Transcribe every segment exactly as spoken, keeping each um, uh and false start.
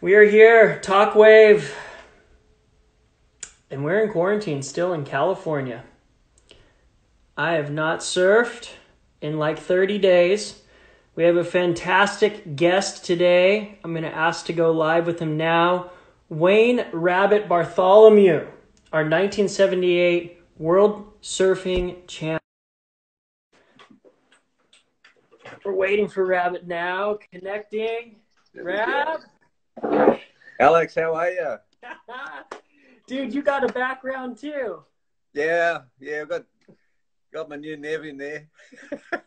We are here, Talk Wave, and we're in quarantine still in California. I have not surfed in like thirty days. We have a fantastic guest today. I'm going to ask to go live with him now. Wayne Rabbit Bartholomew, our nineteen seventy-eight World Surfing Champion. We're waiting for Rabbit now. Connecting. Rab. Alex, how are you? Dude, you got a background too. Yeah, yeah, I've got got my new Nev in there. uh,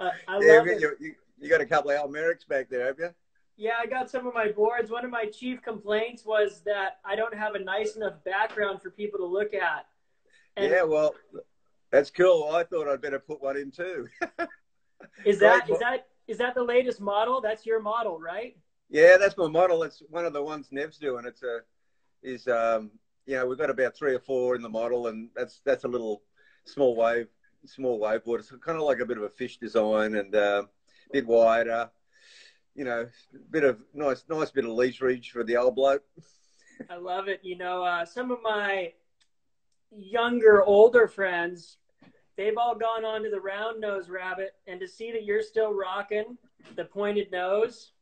I yeah, love you, it. You, you, you got a couple of Almerics back there, have you? Yeah, I got some of my boards. One of my chief complaints was that I don't have a nice enough background for people to look at. And yeah, well, that's cool. I thought I'd better put one in too. Is that is that is that the latest model? That's your model, right? Yeah, that's my model. It's one of the ones Nev's doing. It's a, is um, you know, we've got about three or four in the model, and that's that's a little small wave, small waveboard. It's kind of like a bit of a fish design, and uh, a bit wider, you know, a bit of nice, nice bit of leash for the old bloke. I love it. You know, uh, some of my younger, older friends, they've all gone on to the round nose Rabbit, and to see that you're still rocking the pointed nose.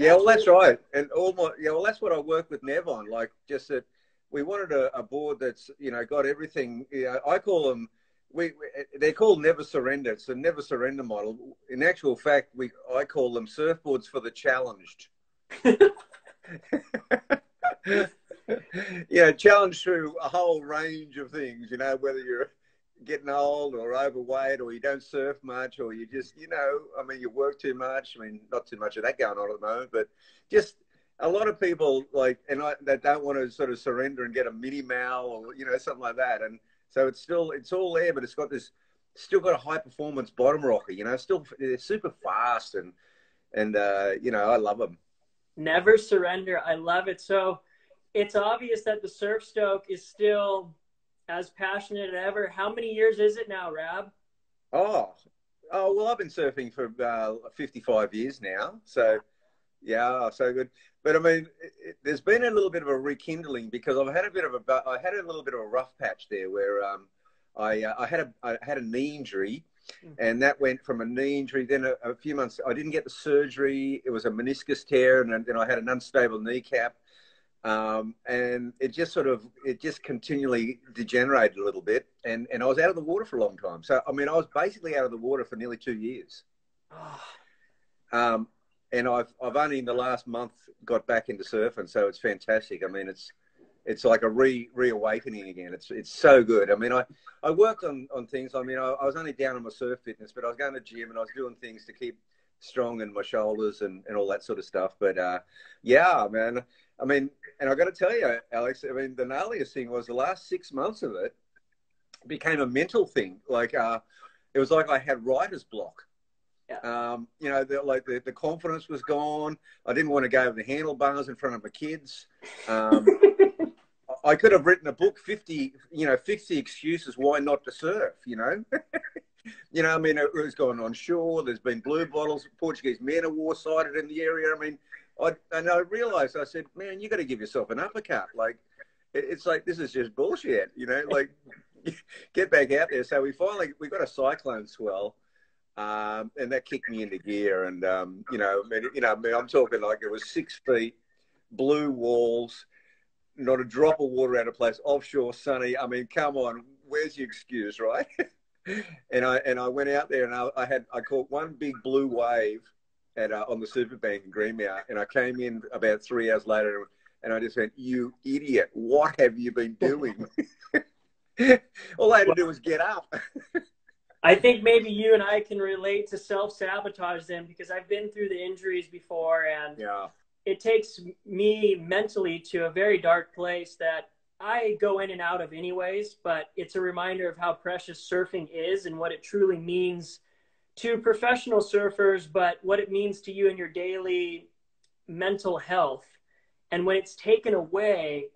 Yeah, well, that's right, and all my yeah, well, that's what I work with Nev on. Like, just that we wanted a, a board that's, you know, got everything. You know, I call them we, we they're called Never Surrender. It's a Never Surrender model. In actual fact, we I call them surfboards for the challenged. Yeah, challenge through a whole range of things. You know, whether you're getting old or overweight, or you don't surf much, or you just, you know, I mean, you work too much. I mean, not too much of that going on at the moment, but just a lot of people like, and I, that don't want to sort of surrender and get a mini mal or, you know, something like that. And so it's still, it's all there, but it's got this, still got a high performance bottom rocker, you know, still they're super fast and, and, uh, you know, I love them. Never Surrender. I love it. So it's obvious that the surf stoke is still as passionate as ever. How many years is it now, Rab? Oh, oh well, I've been surfing for uh, fifty-five years now. So, yeah, so good. But I mean, it, it, there's been a little bit of a rekindling because I've had a bit of a, I had a little bit of a rough patch there where um, I, uh, I had a, I had a knee injury, mm-hmm. and that went from a knee injury. Then a, a few months, I didn't get the surgery. It was a meniscus tear, and then I had an unstable kneecap. Um, and it just sort of, it just continually degenerated a little bit. And, and I was out of the water for a long time. So, I mean, I was basically out of the water for nearly two years. Oh. Um, and I've, I've only in the last month got back into surfing. So it's fantastic. I mean, it's, it's like a re reawakening again. It's, it's so good. I mean, I, I worked on, on things. I mean, I, I was only down on my surf fitness, but I was going to the gym and I was doing things to keep strong in my shoulders and, and all that sort of stuff. But, uh, yeah, man, I mean, and I got to tell you, Alex, I mean, the gnarliest thing was the last six months of it became a mental thing. Like, uh, it was like I had writer's block. Yeah. Um, you know, the, like the, the confidence was gone. I didn't want to go over the handlebars in front of my kids. Um, I could have written a book, fifty, you know, fifty excuses why not to surf, you know. You know, I mean, it was going on shore. There's been blue bottles, Portuguese men of war sighted in the area. I mean, I, and I realized, I said, man, you got to give yourself an uppercut. Like, it, it's like, this is just bullshit, you know, like, get back out there. So we finally, we got a cyclone swell, um, and that kicked me into gear. And, um, you know, I mean, you know, I mean, I'm talking like it was six feet, blue walls, not a drop of water out of place, offshore, sunny. I mean, come on, where's your excuse, right? And I, and I went out there and I, I had, I caught one big blue wave at, uh, on the Superbank in Greenmount, and I came in about three hours later, and I just went, "You idiot! What have you been doing?" All I had to do was get up. I think maybe you and I can relate to self-sabotage then, because I've been through the injuries before, and yeah. It takes me mentally to a very dark place that I go in and out of anyways. But it's a reminder of how precious surfing is and what it truly means to professional surfers, but what it means to you in your daily mental health. And when it's taken away,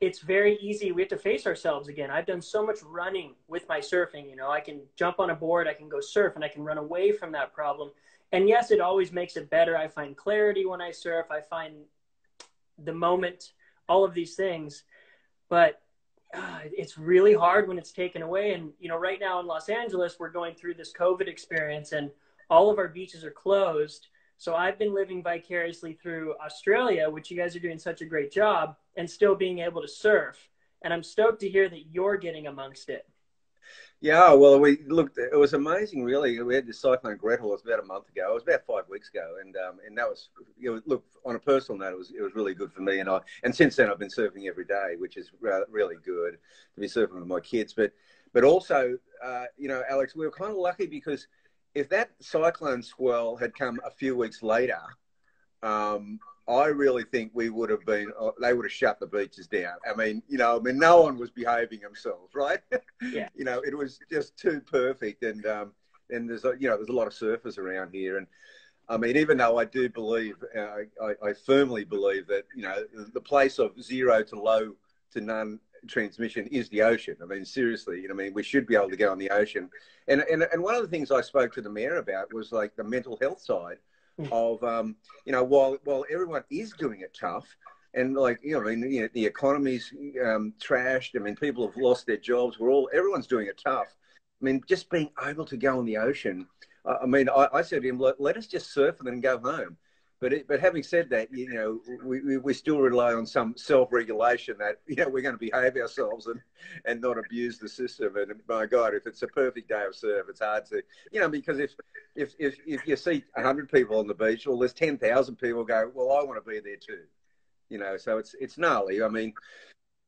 it's very easy. We have to face ourselves again. I've done so much running with my surfing. You know, I can jump on a board, I can go surf, and I can run away from that problem. And yes, it always makes it better. I find clarity when I surf. I find the moment, all of these things. But uh, it's really hard when it's taken away. And, you know, right now in Los Angeles, we're going through this COVID experience and all of our beaches are closed. So I've been living vicariously through Australia, which you guys are doing such a great job, and still being able to surf. And I'm stoked to hear that you're getting amongst it. Yeah, well, we looked, it was amazing, really. We had this Cyclone Gretel, it was about a month ago. It was about five weeks ago. And um, and that was, you know, look, on a personal note, it was, it was really good for me. And I, and since then, I've been surfing every day, which is really good to be surfing with my kids. But, but also, uh, you know, Alex, we were kind of lucky because if that cyclone swirl had come a few weeks later, um, I really think we would have been, they would have shut the beaches down. I mean, you know, I mean, no one was behaving themselves, right? Yeah. You know, it was just too perfect. And, um, and there's, a, you know, there's a lot of surfers around here. And I mean, even though I do believe, uh, I, I firmly believe that, you know, the place of zero to low to none transmission is the ocean. I mean, seriously, you know, I mean, we should be able to go on the ocean. And, and, and one of the things I spoke to the mayor about was like the mental health side of, um, you know, while, while everyone is doing it tough and like, you know, I mean, you know, the economy's um, trashed. I mean, people have lost their jobs. We're all, everyone's doing it tough. I mean, just being able to go on the ocean. I, I mean, I, I said to him, let, let us just surf and then go home. But, it, but having said that, you know, we, we, we still rely on some self-regulation that, you know, we're going to behave ourselves and, and not abuse the system. And my God, if it's a perfect day of surf, it's hard to, you know, because if if if, if you see a hundred people on the beach, well, there's ten thousand people go, well, I want to be there too. You know, so it's, it's gnarly. I mean,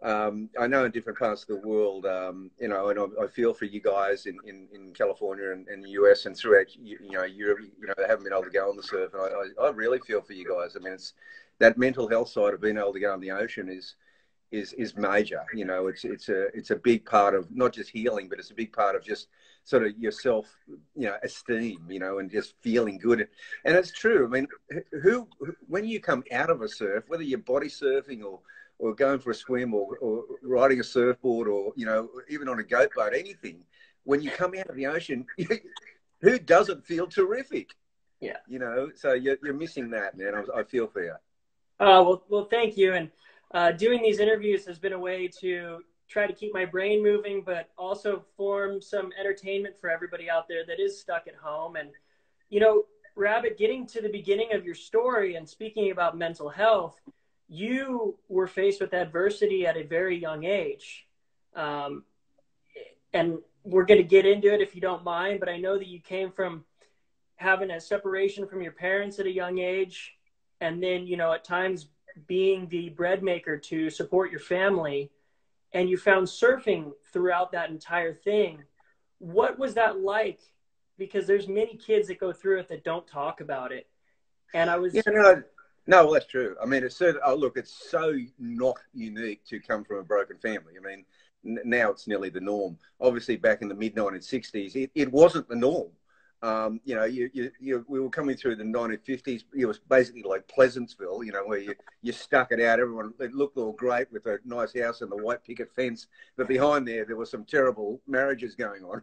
um, I know in different parts of the world, um, you know, and I, I feel for you guys in, in, in California and, and the U S and throughout, you, you know, Europe, you know, they haven't been able to go on the surf. And I, I, I really feel for you guys. I mean, it's that mental health side of being able to go on the ocean is, is, is major. You know, it's, it's a, it's a big part of not just healing, but it's a big part of just sort of yourself, you know, esteem, you know, and just feeling good. And it's true. I mean, who, when you come out of a surf, whether you're body surfing or, or going for a swim or, or riding a surfboard or, you know, even on a goat boat, anything, when you come out of the ocean, who doesn't feel terrific? Yeah. You know, so you're, you're missing that, man. I, I feel for you. Uh, well, well, thank you. And uh, doing these interviews has been a way to try to keep my brain moving, but also form some entertainment for everybody out there that is stuck at home. And, you know, Rabbit, getting to the beginning of your story and speaking about mental health, you were faced with adversity at a very young age. Um, and we're going to get into it if you don't mind, but I know that you came from having a separation from your parents at a young age. And then, you know, at times being the bread maker to support your family, and you found surfing throughout that entire thing. What was that like? Because there's many kids that go through it that don't talk about it. And I was, you know, No, well, that's true. I mean, it's certain, oh, look, it's so not unique to come from a broken family. I mean, n now it's nearly the norm. Obviously, back in the mid nineteen sixties, it, it wasn't the norm. Um, you know, you, you, you, we were coming through the nineteen fifties. It was basically like Pleasantsville, you know, where you, you stuck it out. Everyone, it looked all great with a nice house and the white picket fence. But behind there, there were some terrible marriages going on.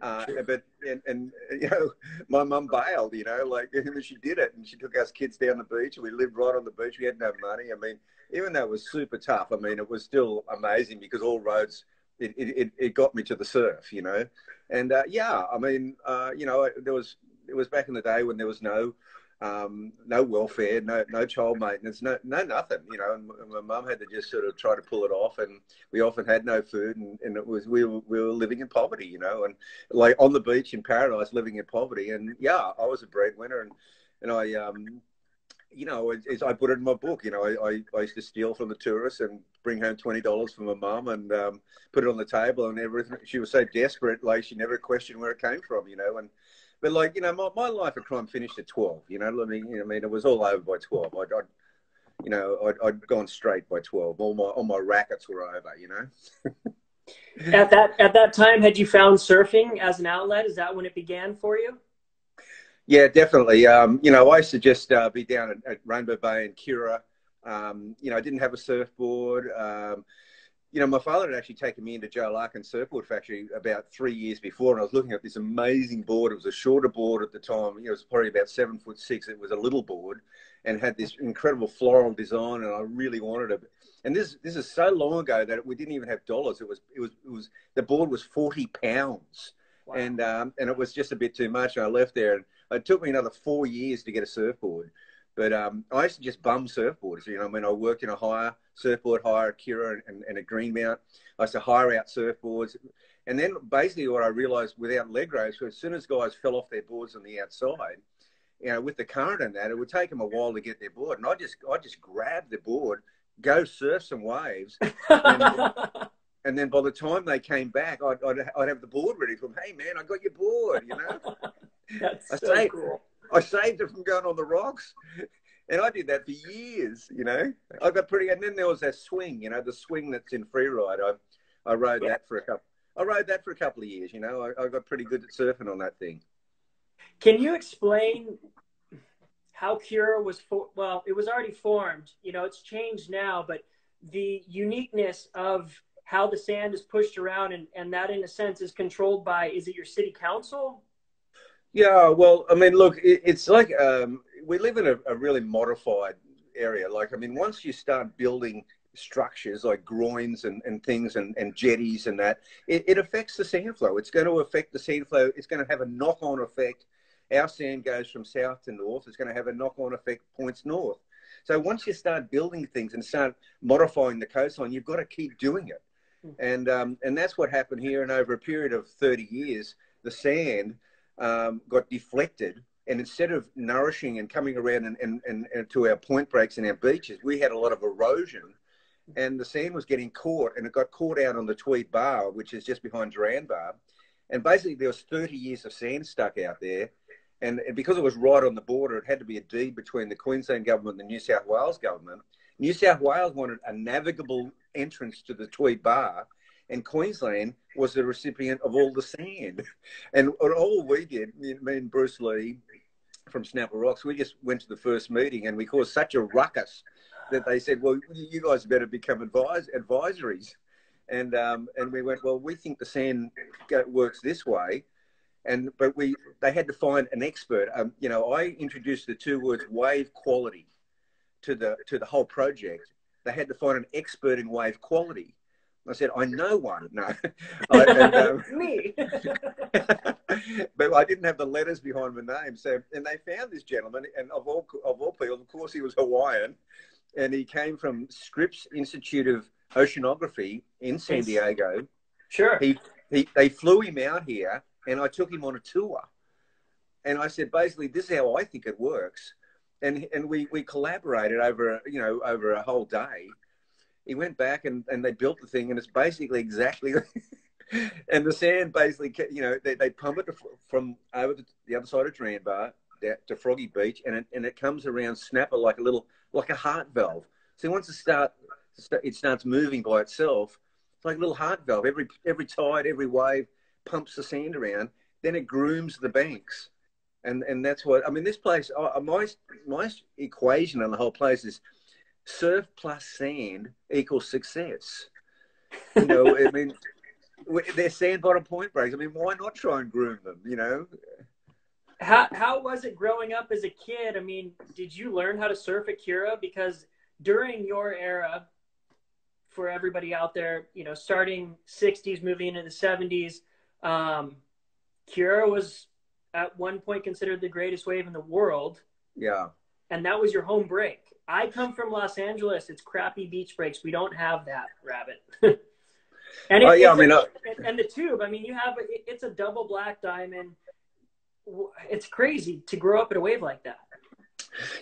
uh, but, and, and, you know, my mum bailed, you know, like she did it. And she took us kids down the beach. We lived right on the beach. We had no money. I mean, even though it was super tough, I mean, it was still amazing because all roads, It, it, it got me to the surf, you know, and uh, yeah, I mean, uh, you know, there was, it was back in the day when there was no, um, no welfare, no, no child maintenance, no, no, nothing, you know, and my mum had to just sort of try to pull it off, and we often had no food, and, and it was, we were, we were living in poverty, you know, and like on the beach in paradise, living in poverty. And yeah, I was a breadwinner, and, and I, um, you know, as I put it in my book, you know, I, I used to steal from the tourists and bring home twenty dollars from my mum and um, put it on the table and everything. She was so desperate, like she never questioned where it came from, you know. And but like, you know, my, my life of crime finished at twelve, you know. I mean, you know, I mean, it was all over by twelve. I'd, I'd you know, I'd, I'd gone straight by twelve. All my, all my rackets were over, you know. At that, at that time, had you found surfing as an outlet? Is that when it began for you? Yeah, definitely. Um, you know, I used to just uh, be down at, at Rainbow Bay and Kirra. Um, you know, I didn't have a surfboard. Um, you know, my father had actually taken me into Joe Larkin's surfboard factory about three years before, and I was looking at this amazing board. It was a shorter board at the time. You know, it was probably about seven foot six. It was a little board and had this incredible floral design, and I really wanted it. And this this is so long ago that we didn't even have dollars. It was it was it was the board was forty pounds, wow. and um, and it was just a bit too much. And I left there, and it took me another four years to get a surfboard. But um, I used to just bum surfboards. You know, I mean, I worked in a hire surfboard hire at Kirra and, and at Greenmount. I used to hire out surfboards, and then basically what I realised without leg ropes, so as soon as guys fell off their boards on the outside, you know, with the current and that, it would take them a while to get their board. And I just I just grabbed the board, go surf some waves, and, and then by the time they came back, I'd, I'd, I'd have the board ready for them. Hey, man, I got your board, you know. That's I so saved, cool. I saved it from going on the rocks, and I did that for years, you know. I got pretty, and then there was that swing, you know, the swing that's in freeride. I, I rode yeah. that for a couple. I rode that for a couple of years, you know. I, I got pretty good at surfing on that thing. Can you explain how Kirra was, for, well, it was already formed, you know, it's changed now, but the uniqueness of how the sand is pushed around and, and that in a sense is controlled by, is it your city council? Yeah, well, I mean, look, it, it's like um, we live in a, a really modified area. Like, I mean, once you start building structures like groins and, and things and, and jetties and that, it, it affects the sand flow. It's going to affect the sand flow. It's going to have a knock-on effect. Our sand goes from south to north. It's going to have a knock-on effect points north. So once you start building things and start modifying the coastline, you've got to keep doing it. And, um, and that's what happened here. And over a period of thirty years, the sand um, got deflected. And instead of nourishing and coming around and, and, and, and to our point breaks and our beaches, we had a lot of erosion. And the sand was getting caught. And it got caught out on the Tweed Bar, which is just behind Duranbah. And basically, there was thirty years of sand stuck out there. And because it was right on the border, it had to be a deed between the Queensland government and the New South Wales government. New South Wales wanted a navigable entrance to the Tweed Bar, and Queensland was the recipient of all the sand. And all we did, me and Bruce Lee from Snapper Rocks, we just went to the first meeting and we caused such a ruckus that they said, well, you guys better become advise advisories. And, um, and we went, well, we think the sand works this way. And, but we, they had to find an expert. Um, you know, I introduced the two words wave quality to the, to the whole project. They had to find an expert in wave quality. I said, I know one. No. I, and, um, me. But I didn't have the letters behind my name. So, and they found this gentleman, and of all, of all people, of course he was Hawaiian, and he came from Scripps Institute of Oceanography in San Diego. Sure. He, he, they flew him out here. And I took him on a tour, and I said, basically, this is how I think it works. And and we, we collaborated over, you know, over a whole day. He went back and, and they built the thing, and it's basically exactly, and the sand basically, you know, they, they pump it from over the, the other side of Duranbah to Froggy Beach, and it, and it comes around Snapper like a little, like a heart valve. So once it, start, it starts moving by itself, it's like a little heart valve. Every, every tide, every wave, pumps the sand around, then it grooms the banks. And and that's what, I mean, this place, uh, my, my equation on the whole place is surf plus sand equals success. You know, I mean, they're sand bottom point breaks. I mean, why not try and groom them, you know? How, how was it growing up as a kid? I mean, did you learn how to surf at Kirra? Because during your era, for everybody out there, you know, starting sixties, moving into the seventies, Um, Kirra was at one point considered the greatest wave in the world. Yeah. And that was your home break. I come from Los Angeles. It's crappy beach breaks. We don't have that, Rabbit. and, it, oh, yeah, I mean, a, I... and the tube, I mean, you have, it, it's a double black diamond. It's crazy to grow up at a wave like that.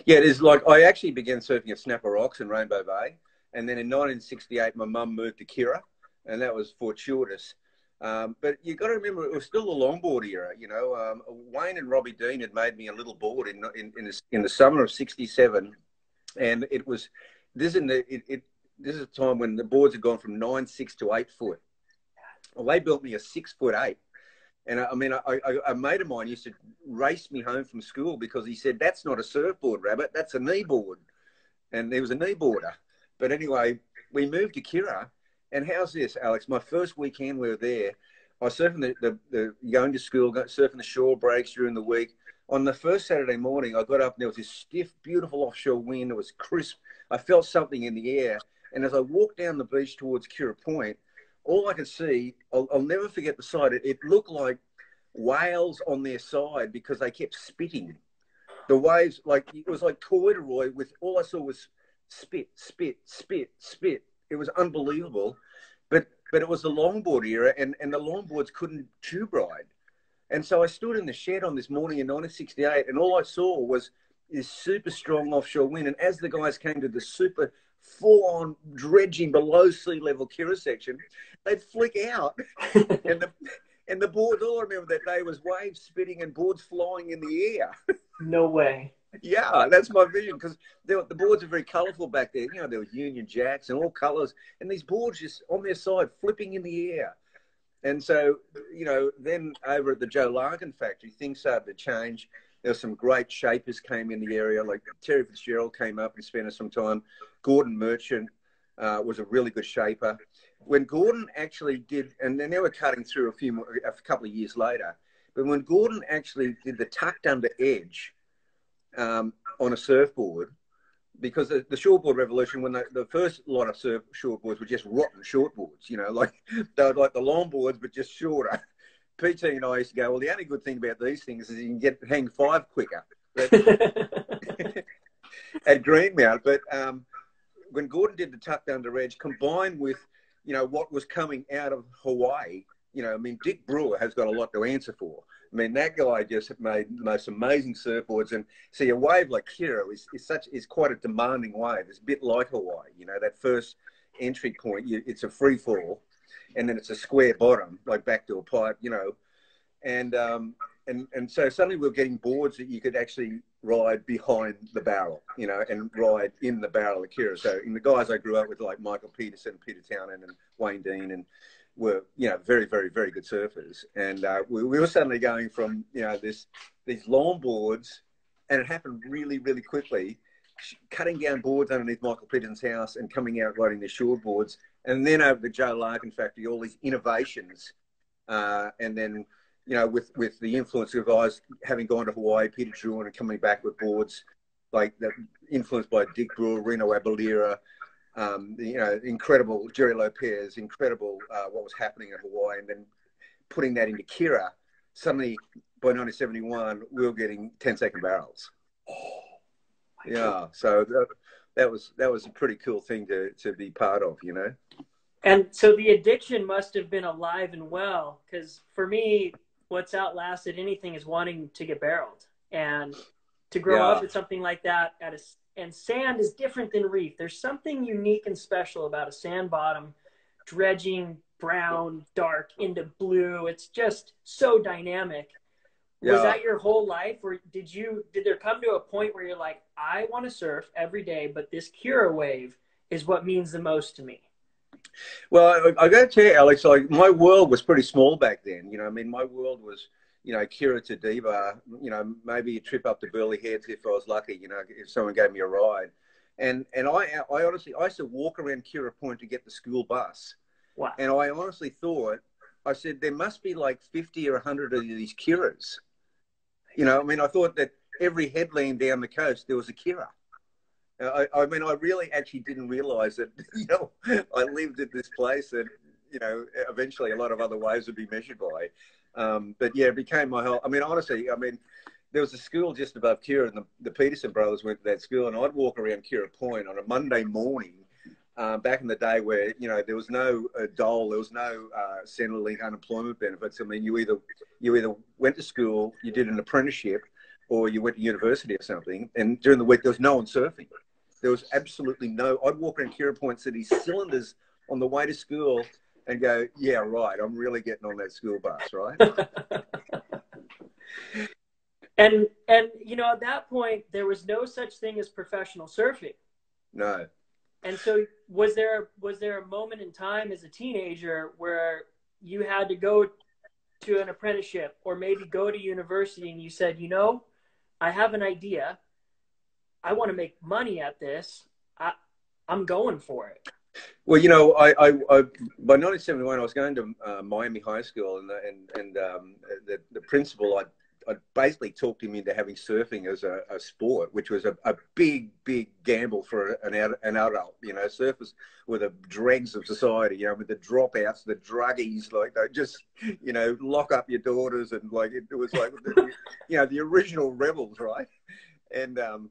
Yeah, it is. Like, I actually began surfing at Snapper Rocks in Rainbow Bay. And then in nineteen sixty-eight, my mum moved to Kirra, and that was fortuitous. Um, but you got to remember, it was still the longboard era, you know. Um, Wayne and Robbie Dean had made me a little board in in in, this, in the summer of sixty-seven, and it was this in the it, it this is a time when the boards had gone from nine six to eight foot. Well, they built me a six foot eight, and I, I mean, I, I, a mate of mine used to race me home from school because he said, "That's not a surfboard, Rabbit. That's a knee board," and he was a knee boarder. But anyway, we moved to Kirra. And how's this, Alex? My first weekend we were there, I was surfing the, the, the going to school, surfing the shore breaks during the week. On the first Saturday morning, I got up and there was this stiff, beautiful offshore wind. It was crisp. I felt something in the air. And as I walked down the beach towards Kirra Point, all I could see, I'll, I'll never forget the sight. It, it looked like whales on their side because they kept spitting. The waves, like it was like corduroy with, all I saw was spit, spit, spit, spit. It was unbelievable. But but it was the longboard era and, and the longboards couldn't tube ride. And so I stood in the shed on this morning in nineteen sixty-eight and all I saw was this super strong offshore wind. And as the guys came to the super full-on dredging below sea level Kirra section, they'd flick out. and, the, and the boards, all I remember that day was waves spitting and boards flying in the air. No way. Yeah, that's my vision, because the boards are very colourful back there. You know, there were Union Jacks and all colours, and these boards just on their side flipping in the air. And so, you know, then over at the Joe Larkin factory, things started to change. There were some great shapers came in the area, like Terry Fitzgerald came up and spent us some time. Gordon Merchant uh, was a really good shaper. When Gordon actually did, and then they were cutting through a few more, a couple of years later, but when Gordon actually did the tucked under edge um, on a surfboard, because the, the shortboard revolution, when the, the first lot of surf shortboards were just rotten shortboards, you know, like they were like the longboards, but just shorter. P T and I used to go, well, the only good thing about these things is you can get hang five quicker but, at Greenmount. But um, when Gordon did the tucked under edge, combined with, you know, what was coming out of Hawaii, you know, I mean, Dick Brewer has got a lot to answer for. I mean, that guy just made the most amazing surfboards. And see, a wave like Kirra is, is such is quite a demanding wave. It's a bit like Hawaii, you know, that first entry point, you, it's a free fall, and then it's a square bottom, like backdoor pipe, you know. And um, and and so suddenly we were getting boards that you could actually ride behind the barrel, you know, and ride in the barrel of Kirra. So in the guys I grew up with, like Michael Peterson, Peter Townend, and Wayne Dean, and were, you know, very, very, very good surfers. And uh, we, we were suddenly going from, you know, this these longboards, and it happened really, really quickly, cutting down boards underneath Michael Peterson's house and coming out riding the shortboards. And then over the Joe Larkin factory, all these innovations. Uh, and then, you know, with, with the influence of guys having gone to Hawaii, Peter Druin, and coming back with boards, like that influenced by Dick Brewer, Reno Abellira, Um, you know, incredible Jerry Lopez, incredible uh, what was happening in Hawaii, and then putting that into Kirra. Suddenly, by nineteen seventy-one, we were getting ten-second barrels. Oh, yeah, so that, that was that was a pretty cool thing to to be part of, you know. And so the addiction must have been alive and well, because for me, what's outlasted anything is wanting to get barreled, and to grow yeah. up with something like that at a And sand is different than reef. There's something unique and special about a sand bottom, dredging brown, dark into blue. It's just so dynamic. Yeah. Was that your whole life, or did you did there come to a point where you're like, I want to surf every day, but this Kirra wave is what means the most to me? Well, I, I got to tell you, Alex, like my world was pretty small back then. You know, I mean, my world was, you know, Kirra to Diva, you know, maybe a trip up to Burleigh Heads if I was lucky, you know, if someone gave me a ride. And and I I honestly, I used to walk around Kirra Point to get the school bus. Wow. And I honestly thought, I said, there must be like fifty or a hundred of these Kirras. You know, I mean, I thought that every headland down the coast, there was a Kirra. I, I mean, I really actually didn't realise that, you know, I lived at this place that, you know, eventually a lot of other waves would be measured by. Um, but yeah, it became my whole, I mean, honestly, I mean, there was a school just above Kirra, and the, the Peterson brothers went to that school, and I'd walk around Kirra Point on a Monday morning, uh, back in the day where, you know, there was no uh, dole, there was no uh, Centrelink unemployment benefits. I mean, you either, you either went to school, you did an apprenticeship, or you went to university or something, and during the week there was no one surfing. There was absolutely no, I'd walk around Kirra Point City cylinders on the way to school, and go, yeah, right, I'm really getting on that school bus, right? and, and you know, at that point, there was no such thing as professional surfing. No. And so was there, was there a moment in time as a teenager where you had to go to an apprenticeship or maybe go to university and you said, you know, I have an idea. I want to make money at this. I, I'm going for it. Well, you know, I, I, I by nineteen seventy-one, I was going to uh, Miami High School, and and and um, the the principal, I I basically talked him into having surfing as a, a sport, which was a, a big, big gamble for an, an adult. You know, surfers were the dregs of society. You know, with the dropouts, the druggies, like they just, you know, lock up your daughters, and like it, it was like, the, you know, the original rebels, right? And um,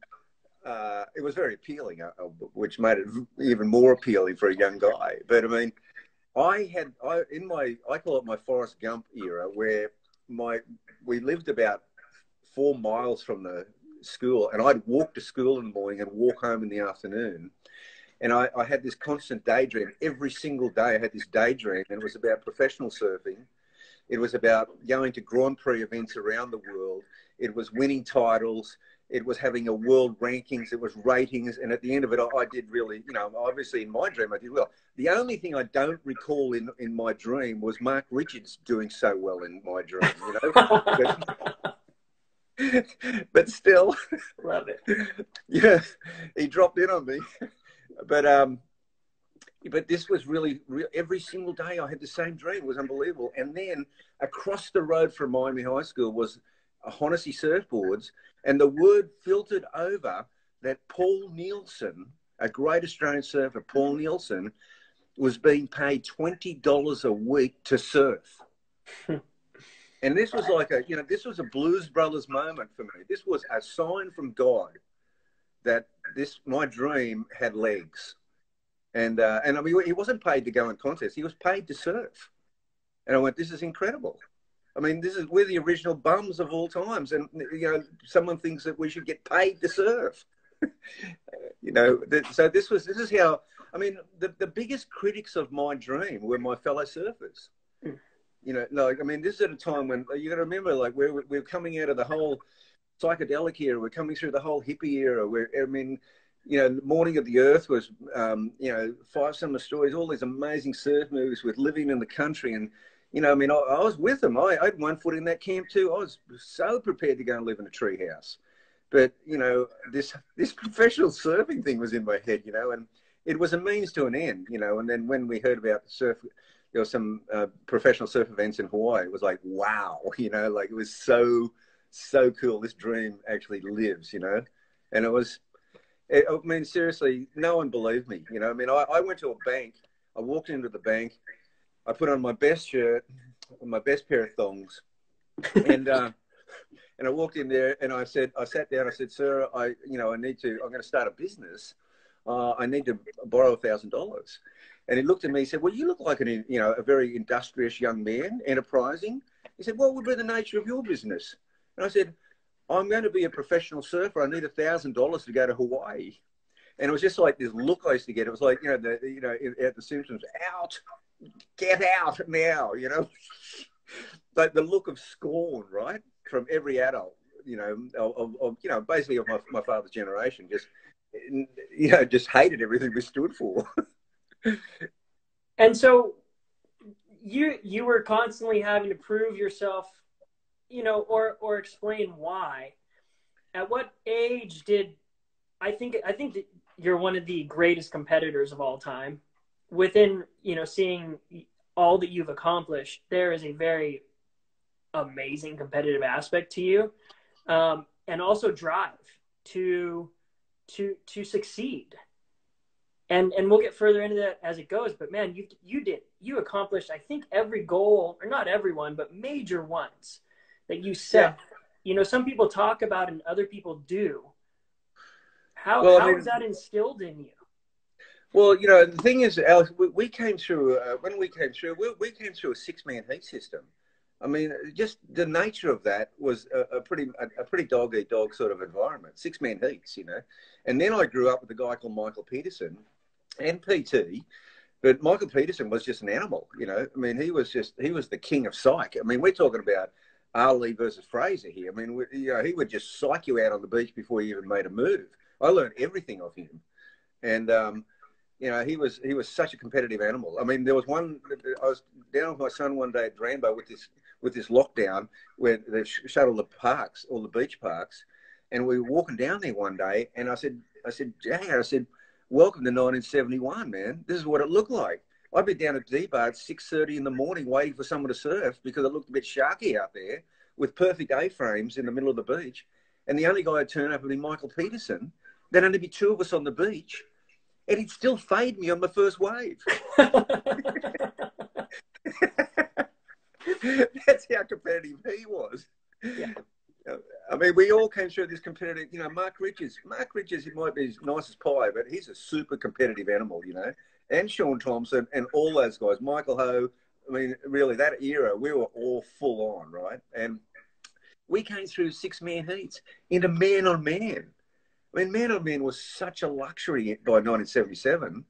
uh, it was very appealing, uh, which made it even more appealing for a young guy. But I mean, I had I in my I call it my Forrest Gump era, where my we lived about four miles from the school, and I'd walk to school in the morning and walk home in the afternoon. And I, I had this constant daydream. Every single day I had this daydream, and it was about professional surfing. It was about going to Grand Prix events around the world. It was winning titles. It was having a world rankings. It was ratings. And at the end of it, I, I did really, you know, obviously in my dream, I did well. The only thing I don't recall in, in my dream was Mark Richards doing so well in my dream, you know. but, but still. Love it. Yeah, he dropped in on me. But, um, but this was really, real, every single day I had the same dream. It was unbelievable. And then across the road from Miami High School was Honnessy Surfboards, and the word filtered over that Paul Nielsen, a great Australian surfer, Paul Nielsen, was being paid twenty dollars a week to surf. And this was like a, you know, this was a Blues Brothers moment for me. This was a sign from God that this, my dream had legs. And, uh, and I mean, he wasn't paid to go in contests. He was paid to surf. And I went, this is incredible. I mean, this is, we're the original bums of all times. And, you know, someone thinks that we should get paid to surf, you know. Th so this was, this is how, I mean, the, the biggest critics of my dream were my fellow surfers, you know, like, I mean, this is at a time when you got to remember, like we're, we're coming out of the whole psychedelic era. We're coming through the whole hippie era where, I mean, you know, the Morning of the Earth was, um, you know, Five Summer Stories, all these amazing surf movies with living in the country and, you know, I mean, I, I was with them. I, I had one foot in that camp too. I was so prepared to go and live in a treehouse, but you know, this this professional surfing thing was in my head, you know, and it was a means to an end, you know. And then when we heard about the surf, there were some uh, professional surf events in Hawaii. It was like, wow, you know, like it was so so cool. This dream actually lives, you know. And it was, it, I mean, seriously, no one believed me, you know. I mean, I, I went to a bank. I walked into the bank. I put on my best shirt, my best pair of thongs, and uh, and I walked in there and I said, I sat down. I said, "Sir, I, you know, I need to. I'm going to start a business. Uh, I need to borrow a thousand dollars." And he looked at me. He said, "Well, you look like an, you know, a very industrious young man, enterprising." He said, "What would be the nature of your business?" And I said, "I'm going to be a professional surfer. I need a thousand dollars to go to Hawaii." And it was just like this look I used to get. It was like, you know, the, you know, at the Simpsons, out. Get out now, you know, like the look of scorn, right, from every adult, you know, of, of you know, basically of my, my father's generation, just, you know, just hated everything we stood for. And so you, you were constantly having to prove yourself, you know, or, or explain why. At what age did, I think, I think that you're one of the greatest competitors of all time. Within, you know, seeing all that you've accomplished, there is a very amazing competitive aspect to you, um, and also drive to to to succeed. And and we'll get further into that as it goes. But man, you you did you accomplished, I think, every goal, or not everyone, but major ones that you set. Yeah. You know, some people talk about and other people do. How well, how I mean, is that instilled in you? Well, you know, the thing is, Alex, we, we came through, uh, when we came through, we, we came through a six-man heat system. I mean, just the nature of that was a, a pretty a, a pretty dog-eat-dog sort of environment, six-man heats, you know. And then I grew up with a guy called Michael Peterson and P T, but Michael Peterson was just an animal, you know. I mean, he was just, he was the king of psych. I mean, we're talking about Ali versus Fraser here. I mean, we, you know, he would just psych you out on the beach before you even made a move. I learned everything of him. And, um, you know, he was he was such a competitive animal. I mean, there was one. I was down with my son one day at Duranbah with this with this lockdown where they sh shut all the parks, all the beach parks, and we were walking down there one day, and I said, I said, Jay, I said, welcome to nineteen seventy-one, man. This is what it looked like. I'd be down at Tweed Bar at six thirty in the morning waiting for someone to surf because it looked a bit sharky out there with perfect A-frames in the middle of the beach. And the only guy who'd turn up would be Michael Peterson. There'd only be two of us on the beach, and he'd still fade me on the first wave. That's how competitive he was. Yeah. I mean, we all came through this competitive, you know, Mark Richards. Mark Richards, he might be as nice as pie, but he's a super competitive animal, you know. And Shaun Tomson and all those guys, Michael Ho. I mean, really, that era, we were all full on, right? And we came through six-man heats into man-on-man. I mean, man-on-man was such a luxury by nineteen seventy-seven.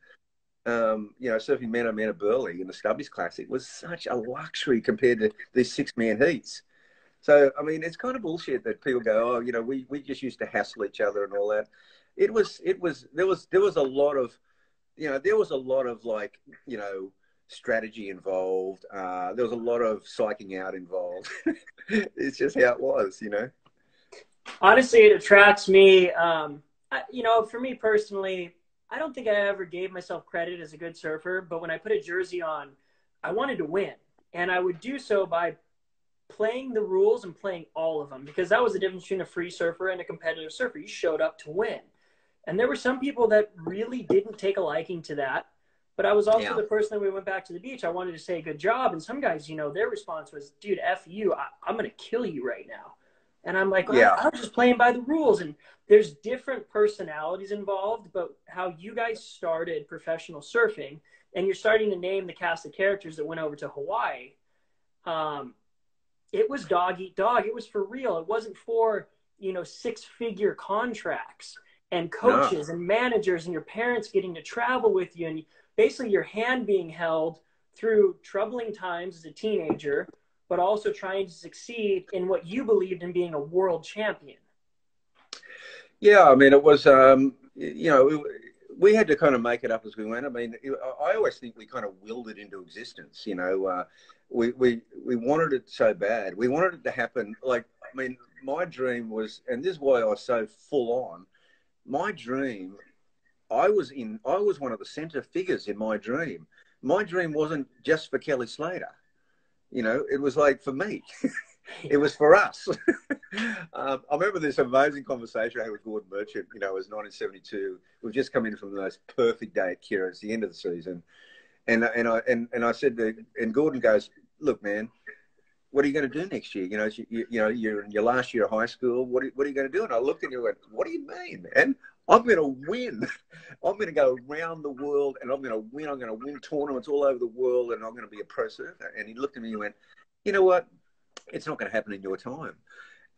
Um, you know, surfing man-on-man at Burleigh in the Stubbies Classic was such a luxury compared to these six-man heats. So, I mean, it's kind of bullshit that people go, oh, you know, we, we just used to hassle each other and all that. It was, it was, there was, there was a lot of, you know, there was a lot of like, you know, strategy involved. Uh, there was a lot of psyching out involved. It's just how it was, you know. Honestly, it attracts me. Um, I, you know, for me personally, I don't think I ever gave myself credit as a good surfer, but when I put a jersey on, I wanted to win. And I would do so by playing the rules and playing all of them, because that was the difference between a free surfer and a competitive surfer. You showed up to win. And there were some people that really didn't take a liking to that. But I was also yeah. the person that we went back to the beach. I wanted to say good job. And some guys, you know, their response was, dude, F you. I, I'm going to kill you right now. And I'm like, oh, yeah. I'm just playing by the rules. And there's different personalities involved, but how you guys started professional surfing, and you're starting to name the cast of characters that went over to Hawaii. Um, it was dog eat dog. It was for real. It wasn't for, you know, six figure contracts and coaches no. and managers and your parents getting to travel with you. And basically your hand being held through troubling times as a teenager, but also trying to succeed in what you believed in being a world champion. Yeah, I mean, it was, um, you know, we, we had to kind of make it up as we went. I mean, it, I always think we kind of willed it into existence, you know. Uh, we, we, we wanted it so bad. We wanted it to happen. Like, I mean, my dream was, and this is why I was so full on, my dream, I was in, I was one of the centre figures in my dream. My dream wasn't just for Kelly Slater. You know, it was like for me, it was for us. um, I remember this amazing conversation I had with Gordon Merchant, you know, it was nineteen seventy-two. We've just come in from the most perfect day at Kirra. It's the end of the season. And, and, I, and, and I said, to, and Gordon goes, look, man, what are you going to do next year? You know, you, you know, you're in your last year of high school. What are, what are you going to do? And I looked at him and went, what do you mean, man? I'm going to win. I'm going to go around the world and I'm going to win. I'm going to win tournaments all over the world and I'm going to be a pro surfer. And he looked at me and went, you know what? It's not going to happen in your time.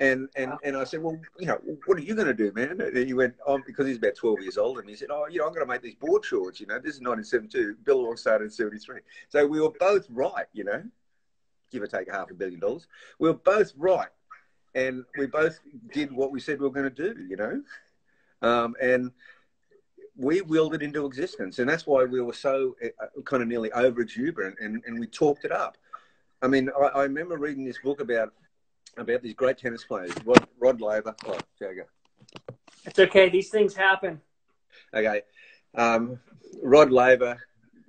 And and, wow. and I said, well, you know, what are you going to do, man? And he went, oh, because he's about twelve years old. And he said, oh, you know, I'm going to make these board shorts. You know, this is nineteen seventy-two. Billabong started in seventy-three. So we were both right, you know, give or take half a billion dollars. We were both right. And we both did what we said we were going to do, you know. Um, and we willed it into existence. And that's why we were so uh, kind of nearly over-exuberant and, and we talked it up. I mean, I, I remember reading this book about about these great tennis players, Rod, Rod Laver. Oh, Jagger. It's okay. These things happen. Okay. Um, Rod Laver,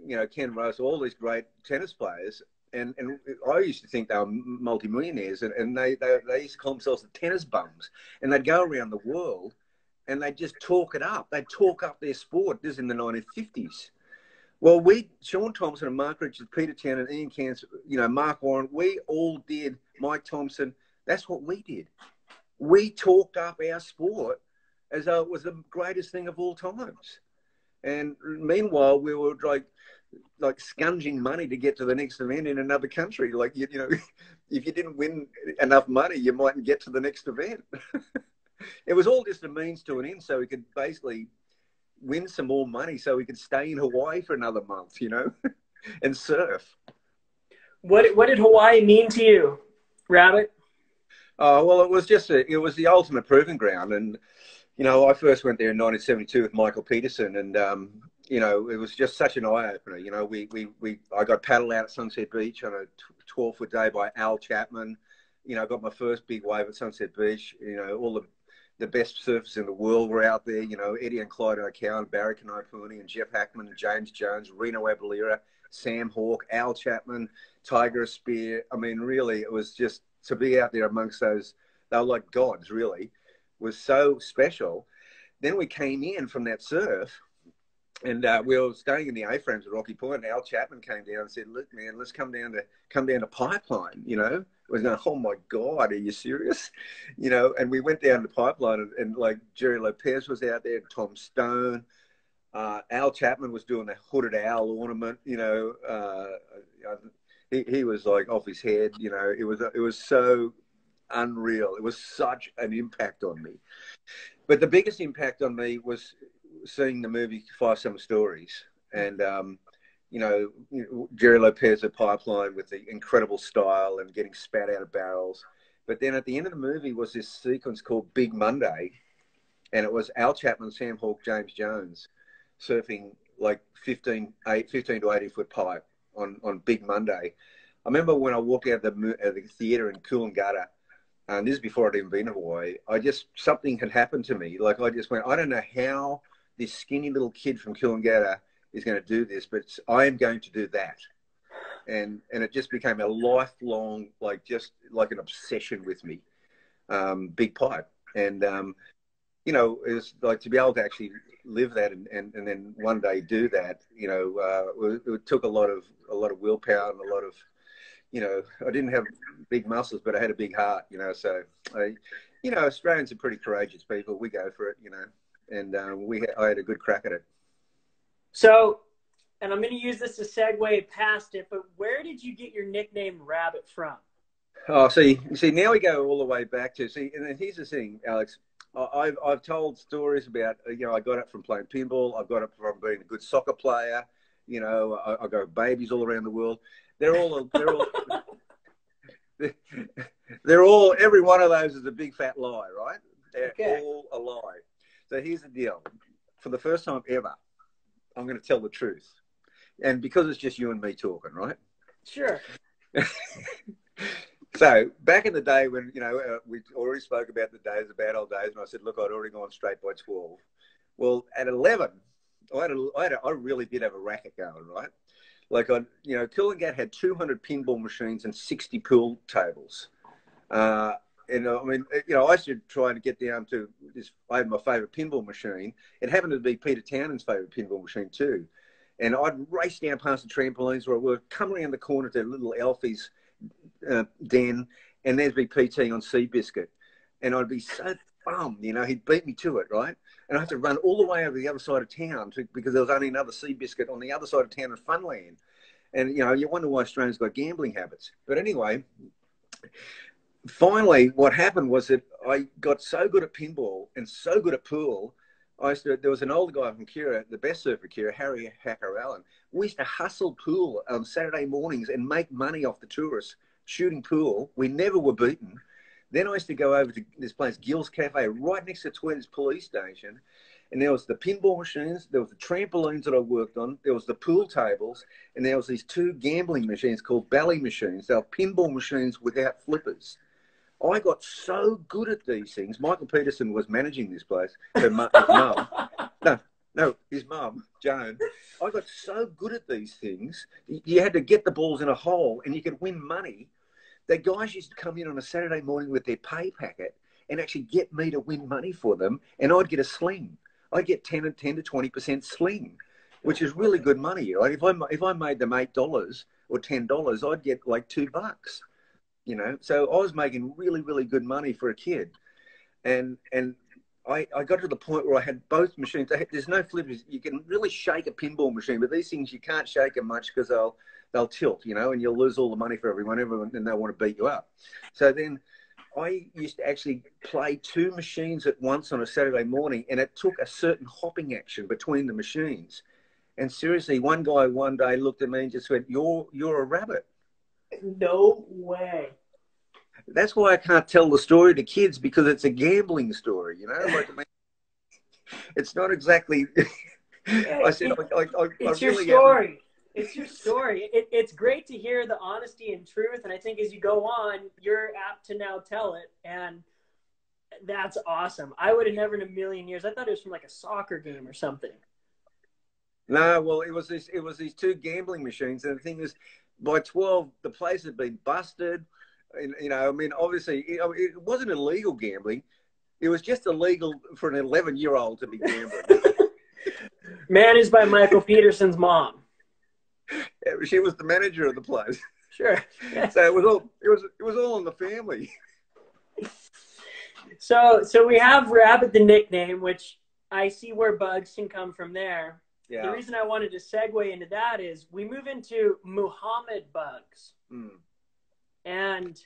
you know, Ken Rose, all these great tennis players. And, and I used to think they were multimillionaires and, and they, they, they used to call themselves the tennis bums. And they'd go around the world and they just talk it up. They talk up their sport. This is in the nineteen fifties. Well, we, Shaun Tomson and Mark Richards, Peter Town and Ian Cairns, you know, Mark Warren, we all did, Mike Thompson. That's what we did. We talked up our sport as though it was the greatest thing of all times. And meanwhile, we were like, like scunging money to get to the next event in another country. Like, you, you know, if you didn't win enough money, you mightn't get to the next event. It was all just a means to an end so we could basically win some more money so we could stay in Hawaii for another month, you know, and surf. What, what did Hawaii mean to you, Rabbit? Uh, well, it was just a, it was the ultimate proving ground. And, you know, I first went there in nineteen seventy-two with Michael Peterson and, um, you know, it was just such an eye-opener. You know, we, we, we I got paddled out at Sunset Beach on a twelve-foot day by Al Chapman. You know, I got my first big wave at Sunset Beach, you know, all the the best surfers in the world were out there. You know, Eddie and Clyde O'Cowan, Barry Kanaipuni and Jeff Hackman and James Jones, Reno Abellira, Sam Hawk, Al Chapman, Tiger Spear. I mean, really, it was just to be out there amongst those, they were like gods, really, was so special. Then we came in from that surf, and uh, we were staying in the A-frames at Rocky Point, and Al Chapman came down and said, look, man, let's come down to come down to Pipeline, you know. It was like, oh, my God, are you serious? You know, and we went down to Pipeline, and, and like, Jerry Lopez was out there, Tom Stone. Uh, Al Chapman was doing the hooded owl ornament, you know. Uh, he, he was, like, off his head, you know. It was, it was so unreal. It was such an impact on me. But the biggest impact on me was seeing the movie Five Summer Stories, and um, you know, Jerry Lopez at Pipeline with the incredible style and getting spat out of barrels. But then at the end of the movie was this sequence called Big Monday, and it was Al Chapman, Sam Hawk, James Jones surfing like fifteen, eight, fifteen to eighty foot pipe on, on Big Monday. I remember when I walked out of the, the theatre in Coolangatta, and this is before I'd even been to Hawaii, I just, something had happened to me. Like I just went, I don't know how this skinny little kid from Coolangatta is going to do this, but I am going to do that. And, and it just became a lifelong, like just like an obsession with me, um, big pipe. And, um, you know, it was like to be able to actually live that and, and, and then one day do that, you know, uh, it, it took a lot of, a lot of willpower and a lot of, you know, I didn't have big muscles, but I had a big heart, you know, so, I, you know, Australians are pretty courageous people. We go for it, you know, and um, we, I had a good crack at it. So, and I'm going to use this to segue past it, but where did you get your nickname Rabbit from? Oh, see, see, now we go all the way back to, see, and here's the thing, Alex, I've, I've told stories about, you know, I got up from playing pinball, I've got up from being a good soccer player, you know, I, I go babies all around the world. They're all, they're all, they're all, every one of those is a big fat lie, right? They're okay. all a lie. So here's the deal. For the first time ever, I'm going to tell the truth. And because it's just you and me talking, right? Sure. So back in the day when, you know, uh, we already spoke about the days, the bad old days, and I said, look, I'd already gone straight by twelve. Well, at eleven, I, had a, I, had a, I really did have a racket going, right? Like, I, you know, Coolangatta had two hundred pinball machines and sixty pool tables. Uh, and, I mean, you know, I used to try to get down to this, I had my favourite pinball machine. It happened to be Peter Townend's favourite pinball machine too. And I'd race down past the trampolines where I worked, come around the corner to little Alfie's uh, den, and there'd be P T on Seabiscuit. And I'd be so bummed, you know, he'd beat me to it, right? And I had to run all the way over the other side of town to, because there was only another Seabiscuit on the other side of town in Funland. And, you know, you wonder why Australians got gambling habits. But anyway, finally what happened was that I got so good at pinball and so good at pool, I used to, there was an older guy from Kirra, the best surfer Kirra, Harry Hacker Allen. We used to hustle pool on Saturday mornings and make money off the tourists shooting pool. We never were beaten. Then I used to go over to this place, Gill's Cafe, right next to Twins Police Station. And there was the pinball machines, there was the trampolines that I worked on, there was the pool tables, and there was these two gambling machines called Bally machines. They were pinball machines without flippers. I got so good at these things. Michael Peterson was managing this place. Her mum, no, no, his mum, Joan. I got so good at these things. You had to get the balls in a hole and you could win money. The guys used to come in on a Saturday morning with their pay packet and actually get me to win money for them, and I'd get a sling. I'd get ten to twenty percent sling, which is really good money. Like if I if I made them eight dollars or ten dollars, I'd get like two bucks, you know. So I was making really, really good money for a kid. And and I, I got to the point where I had both machines. I had, there's no flippers. You can really shake a pinball machine, but these things you can't shake them much because they'll... they'll tilt, you know, and you'll lose all the money for everyone, everyone, and they'll want to beat you up. So then I used to actually play two machines at once on a Saturday morning, and it took a certain hopping action between the machines. And seriously, one guy one day looked at me and just went, you're, you're a rabbit. No way. That's why I can't tell the story to kids, because it's a gambling story, you know. Like, I mean, it's not exactly... I said, it, I, I, I, it's I really your story. Haven't... It's your story. It, it's great to hear the honesty and truth, and I think as you go on, you're apt to now tell it. And That's awesome. I would have never in a million years. I thought it was from like a soccer game or something. No, well, it was this, it was these two gambling machines. And the thing is, by twelve, the place had been busted. And, you know, I mean, obviously, it, it wasn't illegal gambling. It was just illegal for an eleven-year-old to be gambling. Man is by Michael Peterson's mom. She was the manager of the place. Sure. So it was all it was it was all in the family. So so we have Rabbit the nickname, which I see where Bugs can come from there. Yeah. The reason I wanted to segue into that is we move into Muhammad Bugs, mm. and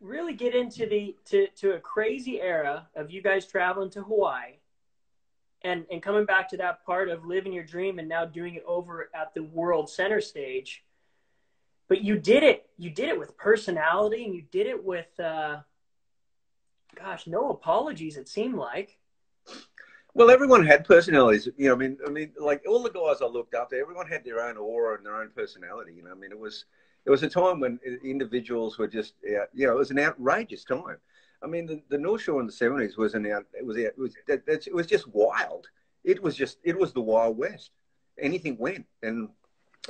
really get into the to to a crazy era of you guys traveling to Hawaii. And, and coming back to that part of living your dream and now doing it over at the World Center stage, but you did it. You did it with personality, and you did it with, uh, gosh, no apologies. It seemed like. Well, everyone had personalities. You know, I mean, I mean, like all the guys I looked up to, everyone had their own aura and their own personality. You know, I mean, it was it was a time when individuals were just, you know, it was an outrageous time. I mean, the, the North Shore in the seventies was an out, it was it was that, that's, it was just wild. It was just it was the Wild West. Anything went, and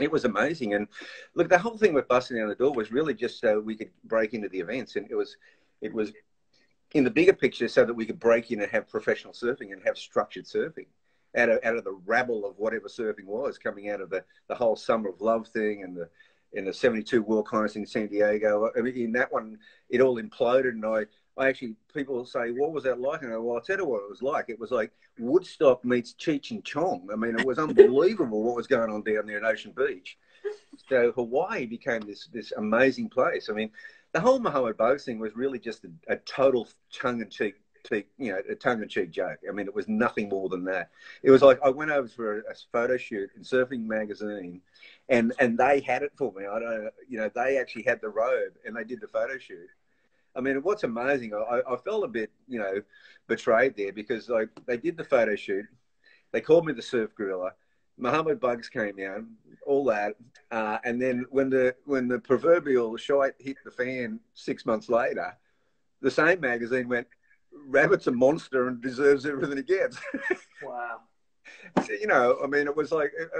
it was amazing. And look, the whole thing with busting down the door was really just so we could break into the events, and it was it was in the bigger picture so that we could break in and have professional surfing and have structured surfing out of out of the rabble of whatever surfing was coming out of the the whole Summer of Love thing and the and the seventy-two World Conference in San Diego. I mean, in that one, it all imploded, and I. I actually, people say, what was that like? And I go, well, I'll tell you what it was like. It was like Woodstock meets Cheech and Chong. I mean, it was unbelievable what was going on down there in Ocean Beach. So Hawaii became this this amazing place. I mean, the whole Muhammad Bugs thing was really just a, a total tongue-in-cheek, you know, a tongue-in-cheek joke. I mean, it was nothing more than that. It was like I went over for a, a photo shoot in Surfing Magazine, and, and they had it for me. I don't, you know, they actually had the robe, and they did the photo shoot. I mean, what's amazing, I, I felt a bit, you know, betrayed there because, like, they did the photo shoot. They called me the Surf Gorilla. Muhammad Bugs came out, all that. Uh, and then when the when the proverbial shite hit the fan six months later, the same magazine went, Rabbit's a monster and deserves everything it gets. Wow. So, you know, I mean, it was like... Uh,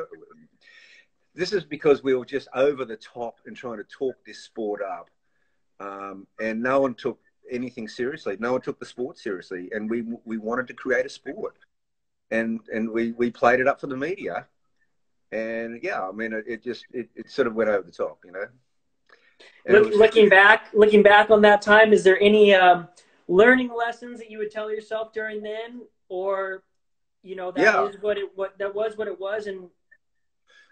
this is because we were just over the top and trying to talk this sport up. Um, and no one took anything seriously. No one took the sport seriously, and we we wanted to create a sport, and and we we played it up for the media, and yeah, I mean it, it just it, it sort of went over the top, you know. Look, was, looking back, looking back on that time, is there any um, learning lessons that you would tell yourself during then, or you know that yeah. is what it what that was what it was, and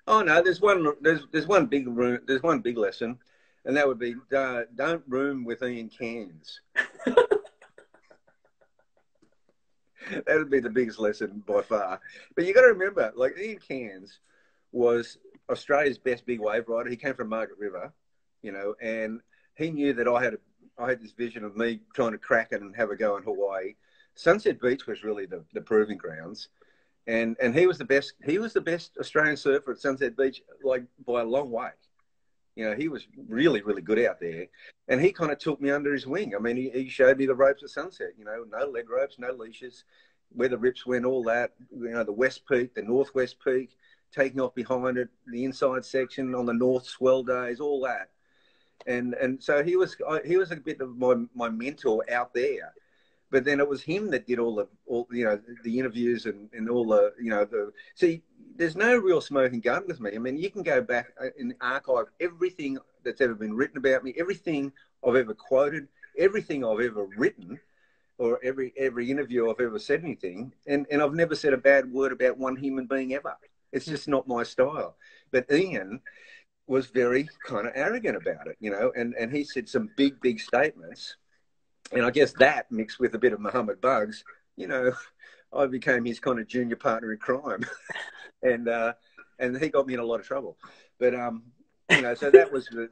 oh no, there's one there's there's one big there's one big lesson. And that would be, uh, don't room with Ian Cairns. That would be the biggest lesson by far. But you got to remember, like, Ian Cairns was Australia's best big wave rider. He came from Margaret River, you know, and he knew that I had a, I had this vision of me trying to crack it and have a go in Hawaii. Sunset Beach was really the, the proving grounds. And, and he was the best, he was the best Australian surfer at Sunset Beach, like, by a long way. You know, he was really, really good out there. And he kind of took me under his wing. I mean, he, he showed me the ropes at Sunset, you know, no leg ropes, no leashes, where the rips went, all that, you know, the West Peak, the Northwest Peak, taking off behind it, the inside section on the North Swell days, all that. And and so he was I, he was a bit of my, my mentor out there. But then it was him that did all the, all, you know, the interviews and, and all the, you know, the, see, there's no real smoking gun with me. I mean, you can go back and archive everything that's ever been written about me, everything I've ever quoted, everything I've ever written, or every every interview I've ever said anything. And, and I've never said a bad word about one human being ever. It's just not my style. But Ian was very kind of arrogant about it, you know, and, and he said some big, big statements. And I guess that mixed with a bit of Muhammad Bugs, you know, I became his kind of junior partner in crime, and uh, and he got me in a lot of trouble. But um, you know, so that was the.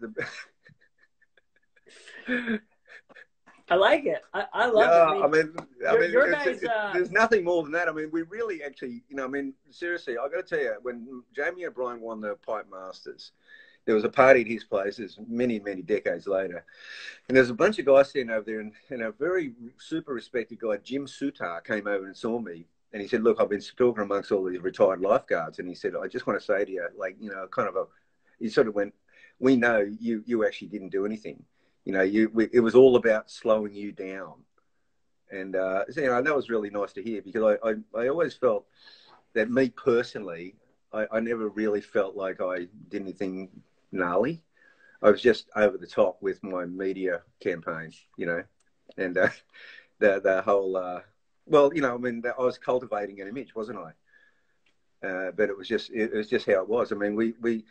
the I like it. I, I love no, it. I mean, I your, mean your guys, it's, it's, uh... there's nothing more than that. I mean, we really actually, you know, I mean, seriously, I got to tell you, when Jamie O'Brien won the Pipe Masters, there was a party at his place. This many, many decades later. And there's a bunch of guys sitting over there, and, and a very super respected guy, Jim Sutar, came over and saw me. And he said, look, I've been talking amongst all these retired lifeguards. And he said, I just want to say to you, like, you know, kind of a, he sort of went, we know you, you actually didn't do anything. You know, you, we, it was all about slowing you down. And, uh, so, you know, that was really nice to hear, because I, I, I always felt that me personally, I, I never really felt like I did anything gnarly. I was just over the top with my media campaign, you know, and uh, the, the whole, uh, well, you know, I mean, I was cultivating an image, wasn't I? Uh, but it was just, it, it was just how it was. I mean, we, we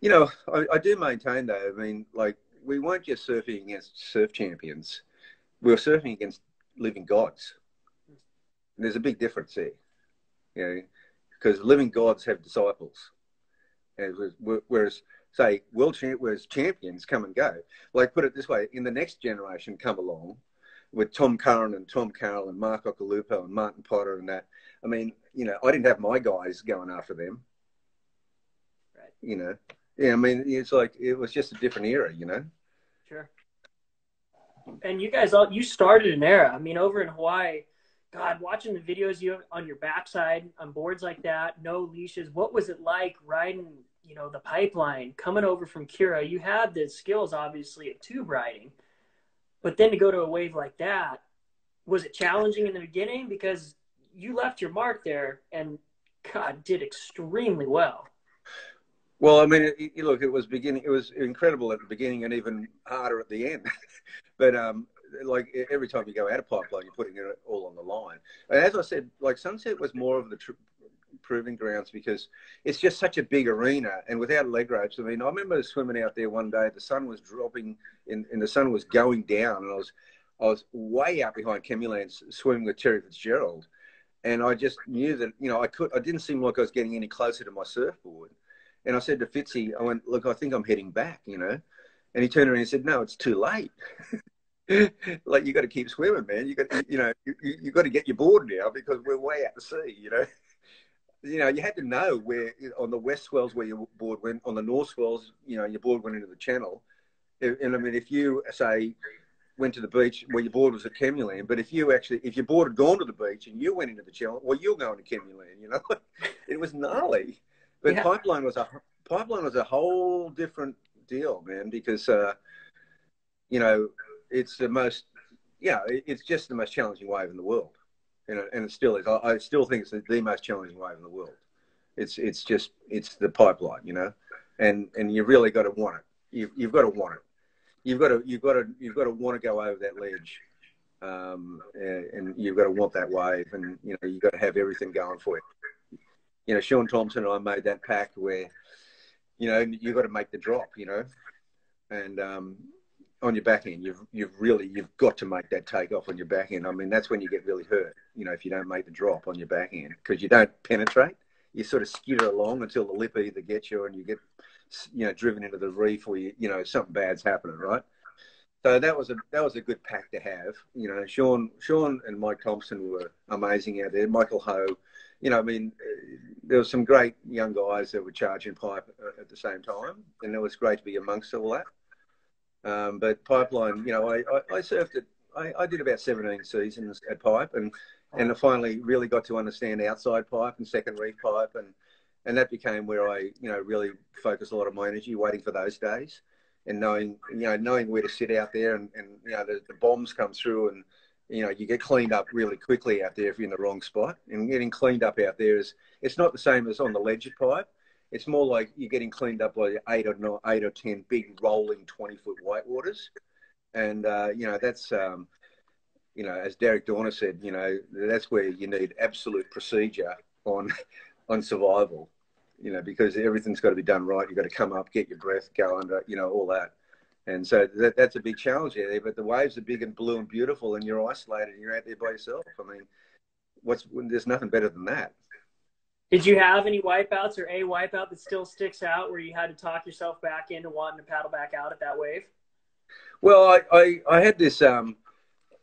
you know, I, I do maintain though, I mean, like, we weren't just surfing against surf champions. We were surfing against living gods. And there's a big difference there, you know, because living gods have disciples. And was, whereas, say, world champ, whereas champions come and go. Like, put it this way, in the next generation come along, with Tom Curran and Tom Carroll and Mark Ocolupo and Martin Potter and that. I mean, you know, I didn't have my guys going after them. Right. You know, yeah, I mean, it's like, it was just a different era, you know? Sure. And you guys all, you started an era. I mean, over in Hawaii, God, watching the videos you on your backside on boards like that, no leashes. What was it like riding, you know, the Pipeline, coming over from Kirra? You had the skills, obviously, of tube riding. But then to go to a wave like that, was it challenging in the beginning? Because you left your mark there and, God, did extremely well. Well, I mean, it, it, look, it was beginning. It was incredible at the beginning and even harder at the end. But, um, like, every time you go out of Pipeline, you're putting it all on the line. And as I said, like, Sunset was more of the tr proving grounds because it's just such a big arena. And without leg ropes, I mean, I remember swimming out there one day, the sun was dropping and, and the sun was going down, and I was I was way out behind Kemiland swimming with Terry Fitzgerald, and I just knew that, you know, I could I didn't seem like I was getting any closer to my surfboard. And I said to Fitzy, I went, look, I think I'm heading back, you know. And he turned around and said, no, it's too late. Like, you got to keep swimming, man. You got to, you know, you, you got to get your board now because we're way out to sea, you know. You know, you had to know where on the west swells where your board went, on the north swells, you know, your board went into the channel. And I mean, if you say went to the beach where well, your board was at Kemuland, but if you actually, if your board had gone to the beach and you went into the channel, well, you're going to Kemuland, you know, it was gnarly. But yeah. Pipeline was a Pipeline was a whole different deal, man, because uh, you know, it's the most, yeah, it's just the most challenging wave in the world. And it, and it still is. I, I still think it's the, the most challenging wave in the world. It's it's just it's the Pipeline, you know, and and you really got to want it. You've you've got to want it. You've got to you've got to you've got to want to go over that ledge, um, and, and you've got to want that wave, and you know you've got to have everything going for you. You know, Shaun Tomson and I made that pact where, you know, you've got to make the drop, you know, and um, on your back end, you've you've really you've got to make that takeoff on your back end. I mean, that's when you get really hurt. You know, if you don't make the drop on your back end, because you don't penetrate, you sort of skitter along until the lip either gets you and you get, you know, driven into the reef, or you, you know, something bad's happening, right? So that was a that was a good pack to have. You know, Shaun Shaun and Mike Thompson were amazing out there. Michael Ho, you know, I mean, there were some great young guys that were charging Pipe at the same time, and it was great to be amongst all that. Um, but Pipeline, you know, I, I, I surfed it. I, I did about seventeen seasons at Pipe, and And I finally really got to understand outside Pipe and second reef Pipe. And, and that became where I, you know, really focused a lot of my energy, waiting for those days and knowing, you know, knowing where to sit out there. And, and you know, the, the bombs come through and, you know, you get cleaned up really quickly out there if you're in the wrong spot. And getting cleaned up out there is, it's not the same as on the ledge Pipe. It's more like you're getting cleaned up by eight or, nine, eight or ten big rolling twenty-foot whitewaters. And, uh, you know, that's... Um, you know, as Derek Dorner said, you know, that's where you need absolute procedure on on survival, you know, because everything's got to be done right. You've got to come up, get your breath, go under, you know, all that. And so that, that's a big challenge there. But the waves are big and blue and beautiful, and you're isolated and you're out there by yourself. I mean, what's there's nothing better than that. Did you have any wipeouts or a wipeout that still sticks out where you had to talk yourself back into wanting to paddle back out at that wave? Well, I, I, I had this... um.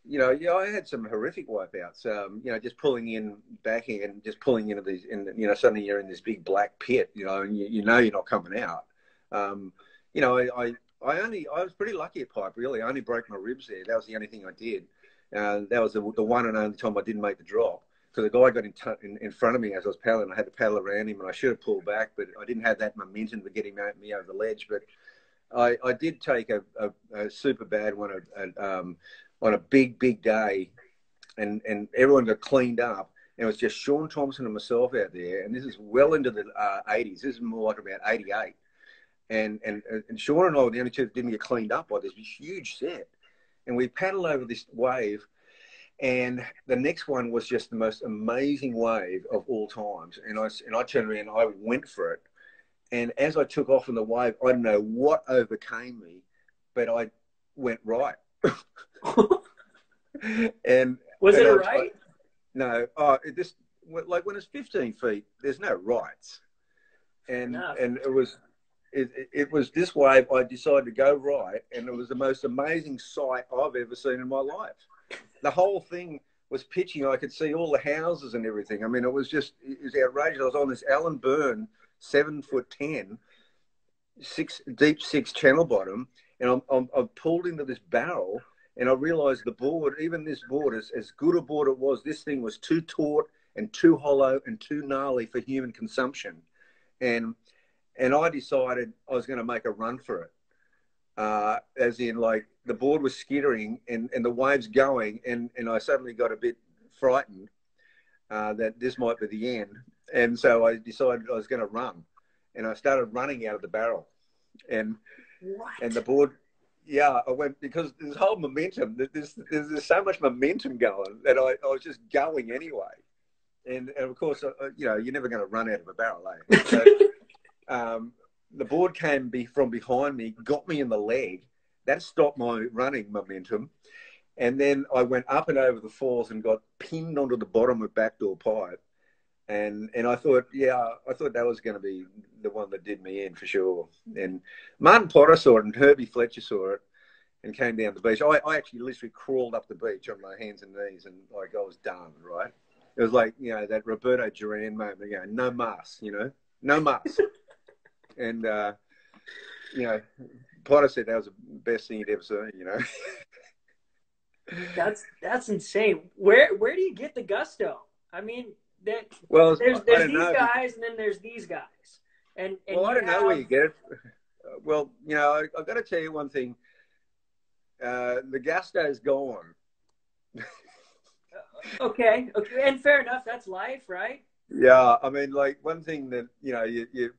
You know, yeah, I had some horrific wipeouts. Um, you know, just pulling in back and just pulling into these, and you know, suddenly you're in this big black pit. You know, and you, you know you're not coming out. Um, you know, I, I, I only, I was pretty lucky at Pipe, really. I only broke my ribs there. That was the only thing I did. Uh, that was the, the one and only time I didn't make the drop. Because the guy got in, t in in front of me as I was paddling. I had to paddle around him, and I should have pulled back, but I didn't have that momentum to get him out, me over the ledge. But I, I did take a, a, a super bad one a, a, um, on a big, big day, and, and everyone got cleaned up. And it was just Shaun Tomson and myself out there. And this is well into the uh, eighties. This is more like about eighty-eight. And, and, and Shaun and I were the only two that didn't get cleaned up by this huge set. And we paddled over this wave. And the next one was just the most amazing wave of all times. And I, and I turned around and I went for it. And as I took off in the wave, I don't know what overcame me, but I went right. and Was and it I, right? I, no. Oh, it just, like when it's fifteen feet, there's no rights. And, no. and it was... It, it, it was this wave, I decided to go right, and it was the most amazing sight I've ever seen in my life. The whole thing was pitching. I could see all the houses and everything. I mean, it was just, it was outrageous. I was on this Alan Byrne, seven foot ten, six, deep six channel bottom, and I'm, I'm, I'm pulled into this barrel, and I realised the board, even this board, as, as good a board it was, this thing was too taut and too hollow and too gnarly for human consumption. And... And I decided I was going to make a run for it. Uh, as in, like, the board was skittering and, and the waves going, and, and I suddenly got a bit frightened uh, that this might be the end. And so I decided I was going to run. And I started running out of the barrel. And what? and the board, yeah, I went, because there's whole momentum. There's, there's, there's so much momentum going that I, I was just going anyway. And, and of course, I, you know, you're never going to run out of a barrel, eh? So, Um, the board came be from behind me, got me in the leg. That stopped my running momentum. And then I went up and over the falls and got pinned onto the bottom of Backdoor Pipe. And, and I thought, yeah, I thought that was going to be the one that did me in for sure. And Martin Potter saw it and Herbie Fletcher saw it and came down the beach. I, I actually literally crawled up the beach on my hands and knees, and like I was done, right? It was like, you know, that Roberto Duran moment, you know, no mas, you know, no mas. And, uh, you know, Potter said that was the best thing he'd ever seen, you know. that's that's insane. Where where do you get the gusto? I mean, that, well, there's, there's these know. guys and then there's these guys. And, and well, I don't have... know where you get it. Well, you know, I, I've got to tell you one thing. Uh, the gusto's gone. okay. okay. And fair enough. That's life, right? Yeah. I mean, like, one thing that, you know, you... you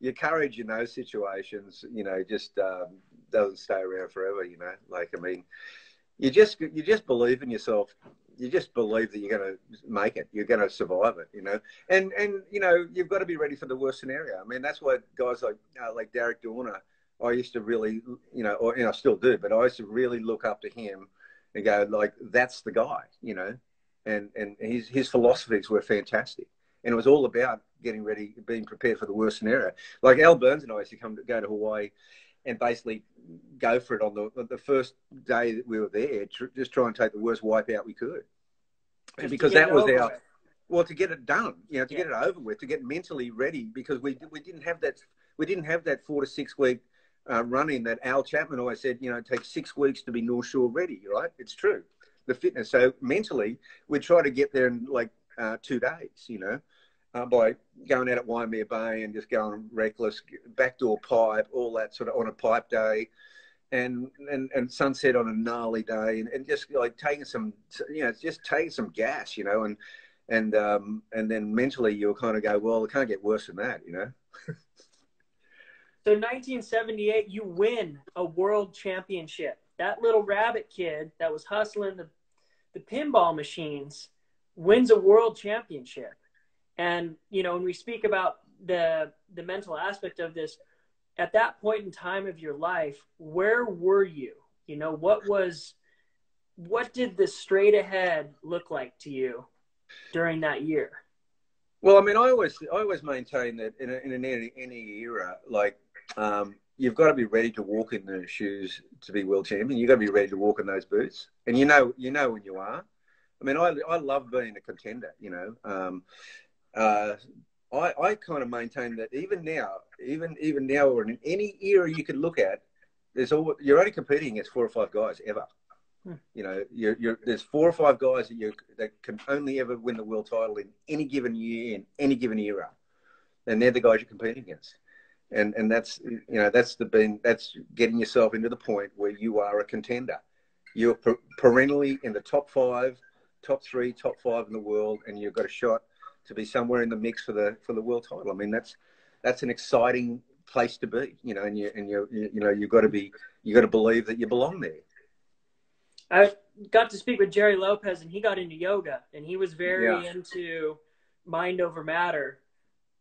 your courage in those situations, you know, just um, doesn't stay around forever, you know. Like, I mean, you just you just believe in yourself. You just believe that you're going to make it. You're going to survive it, you know. And, and you know, you've got to be ready for the worst scenario. I mean, that's why guys like uh, like Derek Dorner, I used to really, you know, or, and I still do, but I used to really look up to him and go, like, that's the guy, you know. And, and his, his philosophies were fantastic. And it was all about getting ready, being prepared for the worst scenario. Like Al Burns and I used to come to, go to Hawaii and basically go for it on the, the first day that we were there, tr just try and take the worst wipeout we could. And because that was our, it. well, to get it done, you know, to yeah. get it over with, to get mentally ready, because we, we didn't have that, we didn't have that four to six week uh, run in that Al Chapman always said, you know, it takes six weeks to be North Shore ready, right? It's true. The fitness. So mentally, we try to get there in like uh, two days, you know. Uh, by going out at Waimea Bay and just going reckless, backdoor pipe, all that sort of on a pipe day, and and, and sunset on a gnarly day, and, and just like taking some, you know, just taking some gas, you know, and and um, and then mentally you'll kind of go, well, it can't get worse than that, you know. So nineteen seventy-eight, you win a world championship. That little rabbit kid that was hustling the the pinball machines wins a world championship. And, you know, when we speak about the the mental aspect of this, at that point in time of your life, where were you? You know, what was, what did the straight ahead look like to you during that year? Well, I mean, I always, I always maintain that in, a, in any, any era, like, um, you've got to be ready to walk in those shoes to be world champion. You've got to be ready to walk in those boots. And you know, you know when you are. I mean, I, I love being a contender, you know. Um, Uh, I, I kind of maintain that even now, even even now, or in any era you could look at, there's all you're only competing against four or five guys ever. Hmm. You know, you're, you're, there's four or five guys that you that can only ever win the world title in any given year, in any given era, and they're the guys you're competing against. And and that's you know that's the being that's getting yourself into the point where you are a contender. You're per perennially in the top five, top three, top five in the world, and you've got a shot to be somewhere in the mix for the for the world title. I mean, that's that's an exciting place to be, you know. And you and you you know you've got to be you got to believe that you belong there. I got to speak with Jerry Lopez, and he got into yoga, and he was very yeah. into mind over matter.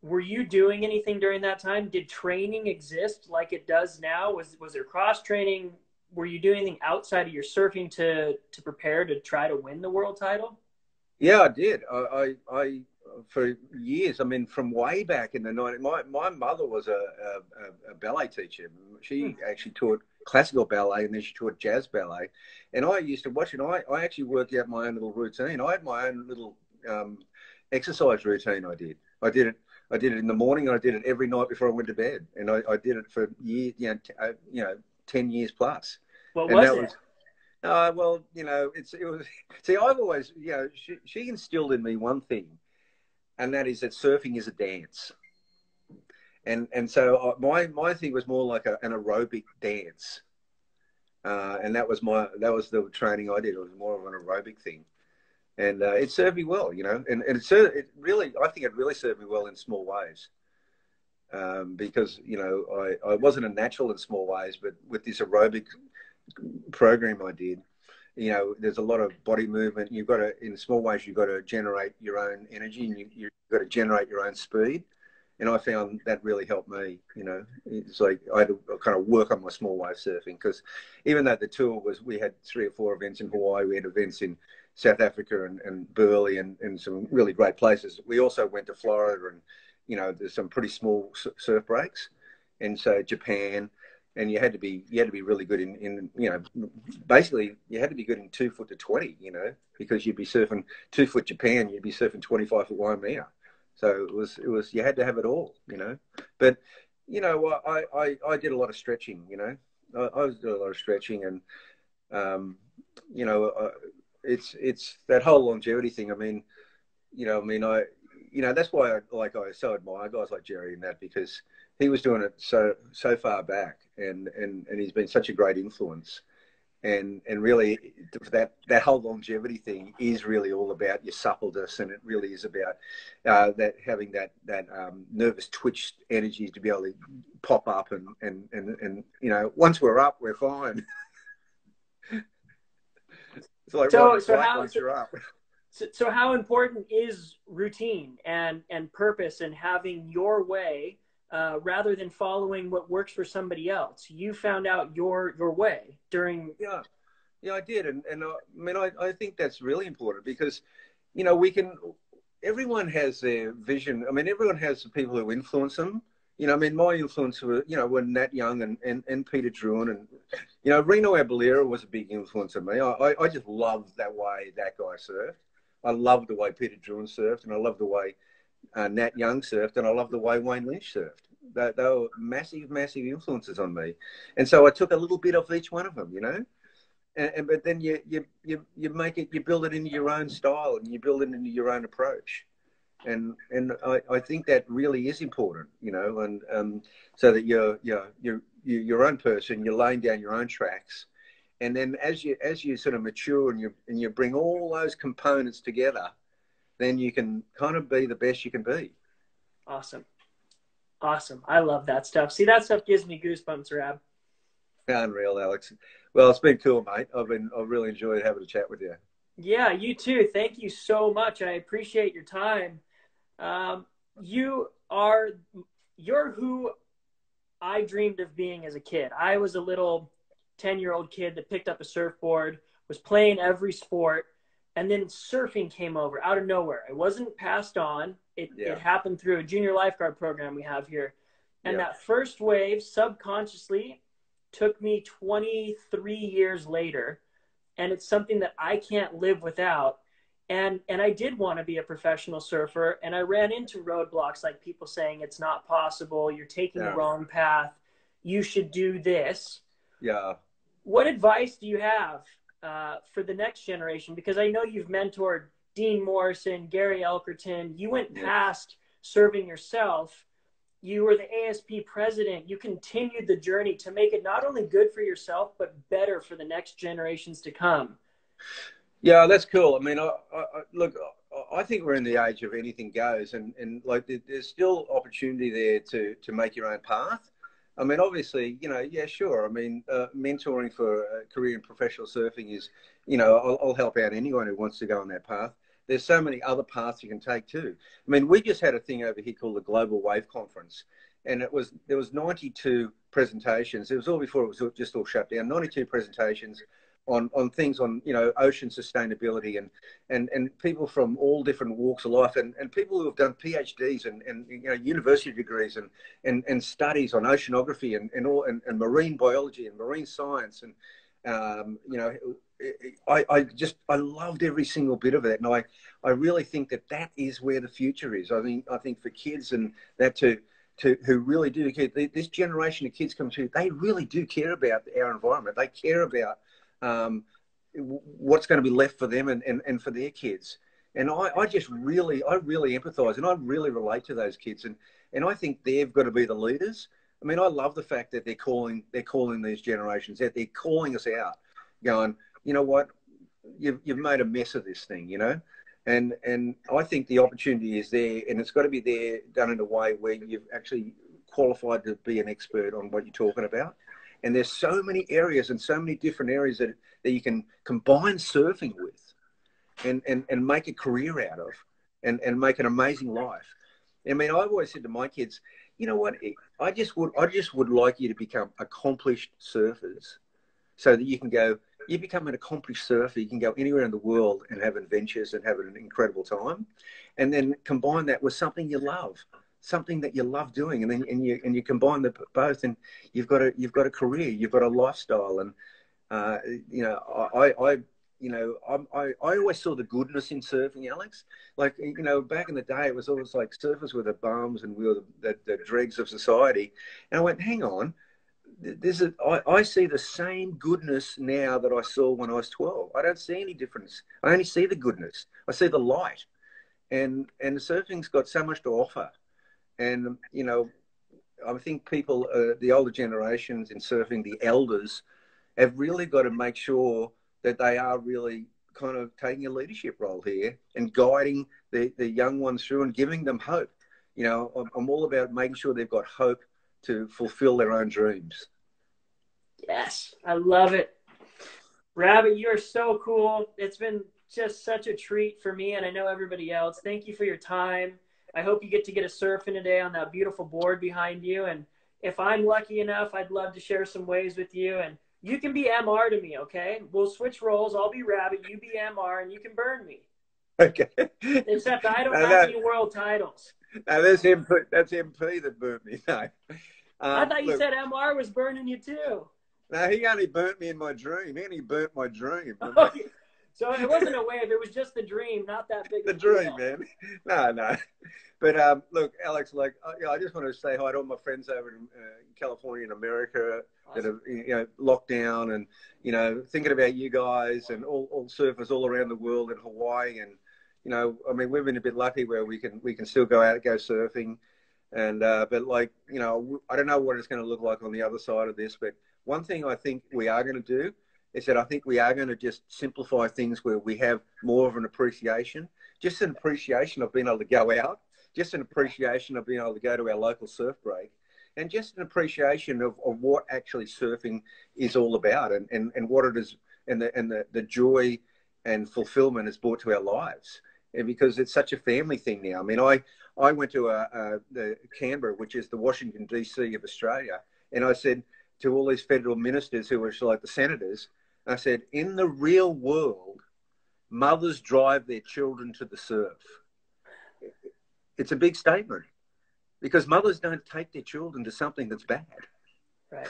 Were you doing anything during that time? Did training exist like it does now? Was was there cross training? Were you doing anything outside of your surfing to to prepare to try to win the world title? Yeah, I did. I I, I for years. I mean, from way back in the nineties, my my mother was a, a, a ballet teacher. She hmm. actually taught classical ballet, and then she taught jazz ballet. And I used to watch it. I I actually worked out my own little routine. I had my own little um, exercise routine. I did. I did it. I did it in the morning, and I did it every night before I went to bed, and I, I did it for years, you know, t uh, you know, ten years plus. What and was that it? Was, uh, well, you know, it's it was. See, I've always, you know, she, she instilled in me one thing, and that is that surfing is a dance, and and so I, my my thing was more like a, an aerobic dance, uh, and that was my that was the training I did. It was more of an aerobic thing. And uh, it served me well, you know, and, and it, served, it really, I think it really served me well in small ways um, because, you know, I, I wasn't a natural in small ways, but with this aerobic program I did, you know, there's a lot of body movement. You've got to, in small ways, you've got to generate your own energy, and you, you've got to generate your own speed. And I found that really helped me, you know, it's like I had to kind of work on my small wave surfing because even though the tour was, we had three or four events in Hawaii, we had events in South Africa and, and Burleigh and, and some really great places. We also went to Florida and, you know, there's some pretty small surf breaks. And so Japan, and you had to be, you had to be really good in, in you know, basically you had to be good in two foot to twenty, you know, because you'd be surfing two foot Japan, you'd be surfing twenty-five foot Waimea. So it was, it was, you had to have it all, you know, but, you know, I, I, I did a lot of stretching, you know, I, I was doing a lot of stretching and, um, you know, I, it's, it's that whole longevity thing. I mean, you know, I mean, I, you know, that's why I, like, I so admire guys like Jerry and that, because he was doing it so, so far back and, and, and he's been such a great influence. And, and really that, that whole longevity thing is really all about your suppleness, and it really is about uh, that having that, that um, nervous twitch energy to be able to pop up and, and, and, and you know, once we're up, we're fine. It's like so, so, how, once you're up. So, so how important is routine and, and purpose and having your way Uh, rather than following what works for somebody else? You found out your your way during... Yeah, yeah, I did. And, and I, I mean, I, I think that's really important because, you know, we can... Everyone has their vision. I mean, everyone has the people who influence them. You know, I mean, my influence were, you know, were Nat Young and, and, and Peter Druin. And, you know, Reno Abellira was a big influence on me. I, I, I just loved that way that guy surfed. I loved the way Peter Druin surfed, and I loved the way... Uh, Nat Young surfed, and I love the way Wayne Lynch surfed. They, they were massive, massive influences on me, and so I took a little bit of each one of them, you know. And, and but then you you you you make it, you build it into your own style, and you build it into your own approach, and and I, I think that really is important, you know. And um, so that you're you're you're your own person, you're laying down your own tracks, and then as you as you sort of mature and you and you bring all those components together, then you can kind of be the best you can be. Awesome. Awesome. I love that stuff. See, that stuff gives me goosebumps, Rab. Unreal, Alex. Well, it's been cool, mate. I've been, I've really enjoyed having a chat with you. Yeah, you too. Thank you so much. I appreciate your time. Um, you are, you're who I dreamed of being as a kid. I was a little ten-year-old kid that picked up a surfboard, was playing every sport, and then surfing came over out of nowhere. It wasn't passed on. It, yeah. it happened through a junior lifeguard program we have here. And yeah. that first wave subconsciously took me twenty-three years later. And it's something that I can't live without. And, and I did want to be a professional surfer, and I ran into roadblocks, like people saying it's not possible, you're taking yeah. the wrong path, you should do this. Yeah. What advice do you have uh, for the next generation? Because I know you've mentored Dean Morrison, Gary Elkerton. You went yeah. past serving yourself. You were the A S P president. You continued the journey to make it not only good for yourself, but better for the next generations to come. Yeah, that's cool. I mean, I, I, look, I think we're in the age of anything goes, and, and like there's still opportunity there to, to make your own path. I mean, obviously, you know, yeah, sure. I mean, uh, mentoring for a career in professional surfing is, you know, I'll, I'll help out anyone who wants to go on that path. There's so many other paths you can take too. I mean, we just had a thing over here called the Global Wave Conference, and it was there was ninety-two presentations. It was all before it was just all shut down. ninety-two presentations. On, on things on, you know, ocean sustainability and, and, and people from all different walks of life and, and people who have done PhDs and, and you know, university degrees and, and, and studies on oceanography and, and, all, and, and marine biology and marine science. And, um, you know, I, I just, I loved every single bit of it. And I, I really think that that is where the future is. I think, I think for kids and that to, to who really do care, this generation of kids come through, they really do care about our environment. They care about Um, what's going to be left for them and, and, and for their kids. And I, I just really, I really empathise and I really relate to those kids. And, and I think they've got to be the leaders. I mean, I love the fact that they're calling, they're calling these generations out. They're calling us out going, you know what, you've, you've made a mess of this thing, you know? And, and I think the opportunity is there, and it's got to be there done in a way where you've actually qualified to be an expert on what you're talking about. And there's so many areas and so many different areas that, that you can combine surfing with and, and, and make a career out of and, and make an amazing life. I mean, I've always said to my kids, you know what, I just would I just would like you to become accomplished surfers so that you can go, you become an accomplished surfer, you can go anywhere in the world and have adventures and have an incredible time. And then combine that with something you love. Something that you love doing, and then and you and you combine the both, and you've got a you've got a career, you've got a lifestyle, and uh, you know I, I you know I'm, I I always saw the goodness in surfing, Alex. Like you know back in the day, it was always like surfers were the bums and we were the, the, the dregs of society. And I went, hang on, there's a, I, I see the same goodness now that I saw when I was twelve. I don't see any difference. I only see the goodness. I see the light, and and surfing's got so much to offer. And, you know, I think people, uh, the older generations in surfing, the elders, have really got to make sure that they are really kind of taking a leadership role here and guiding the, the young ones through and giving them hope. You know, I'm, I'm all about making sure they've got hope to fulfill their own dreams. Yes, I love it. Rabbit, you're so cool. It's been just such a treat for me, and I know everybody else. Thank you for your time. I hope you get to get a surf in today on that beautiful board behind you. And if I'm lucky enough, I'd love to share some waves with you. And you can be M R to me, okay? We'll switch roles. I'll be Rabbit, you be M R, and you can burn me. Okay. Except I don't no, have no. any world titles. No, that's M P, that's M P that burnt me, no. Um, I thought you look, said M R was burning you too. No, he only burnt me in my dream. He only burnt my dream. Okay. So it wasn't a wave. It was just the dream, not that big of a deal. The dream, man. No, no. But um, look, Alex, like, I, I just want to say hi to all my friends over in uh, California and America awesome. that are, you know, locked down and, you know, thinking about you guys and all, all surfers all around the world in Hawaii. And, you know, I mean, we've been a bit lucky where we can we can still go out and go surfing. And uh, but, like, you know, I don't know what it's going to look like on the other side of this. But one thing I think we are going to do is that I think we are going to just simplify things where we have more of an appreciation, just an appreciation of being able to go out, just an appreciation of being able to go to our local surf break, and just an appreciation of, of what actually surfing is all about and, and, and what it is and, the, and the, the joy and fulfillment it's brought to our lives. And because it's such a family thing now. I mean, I, I went to a, a, the Canberra, which is the Washington, D C of Australia, and I said to all these federal ministers who were like the senators, I said, in the real world, mothers drive their children to the surf. It's a big statement because mothers don't take their children to something that's bad. Right.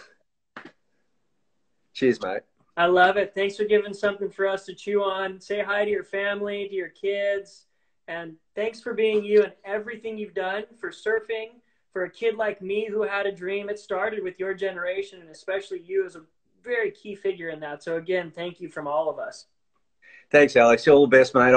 Cheers, mate. I love it. Thanks for giving something for us to chew on. Say hi to your family, to your kids, and thanks for being you and everything you've done for surfing, for a kid like me who had a dream. It started with your generation, and especially you as a very key figure in that. So again, thank you from all of us. Thanks, Alex. All the best, mate.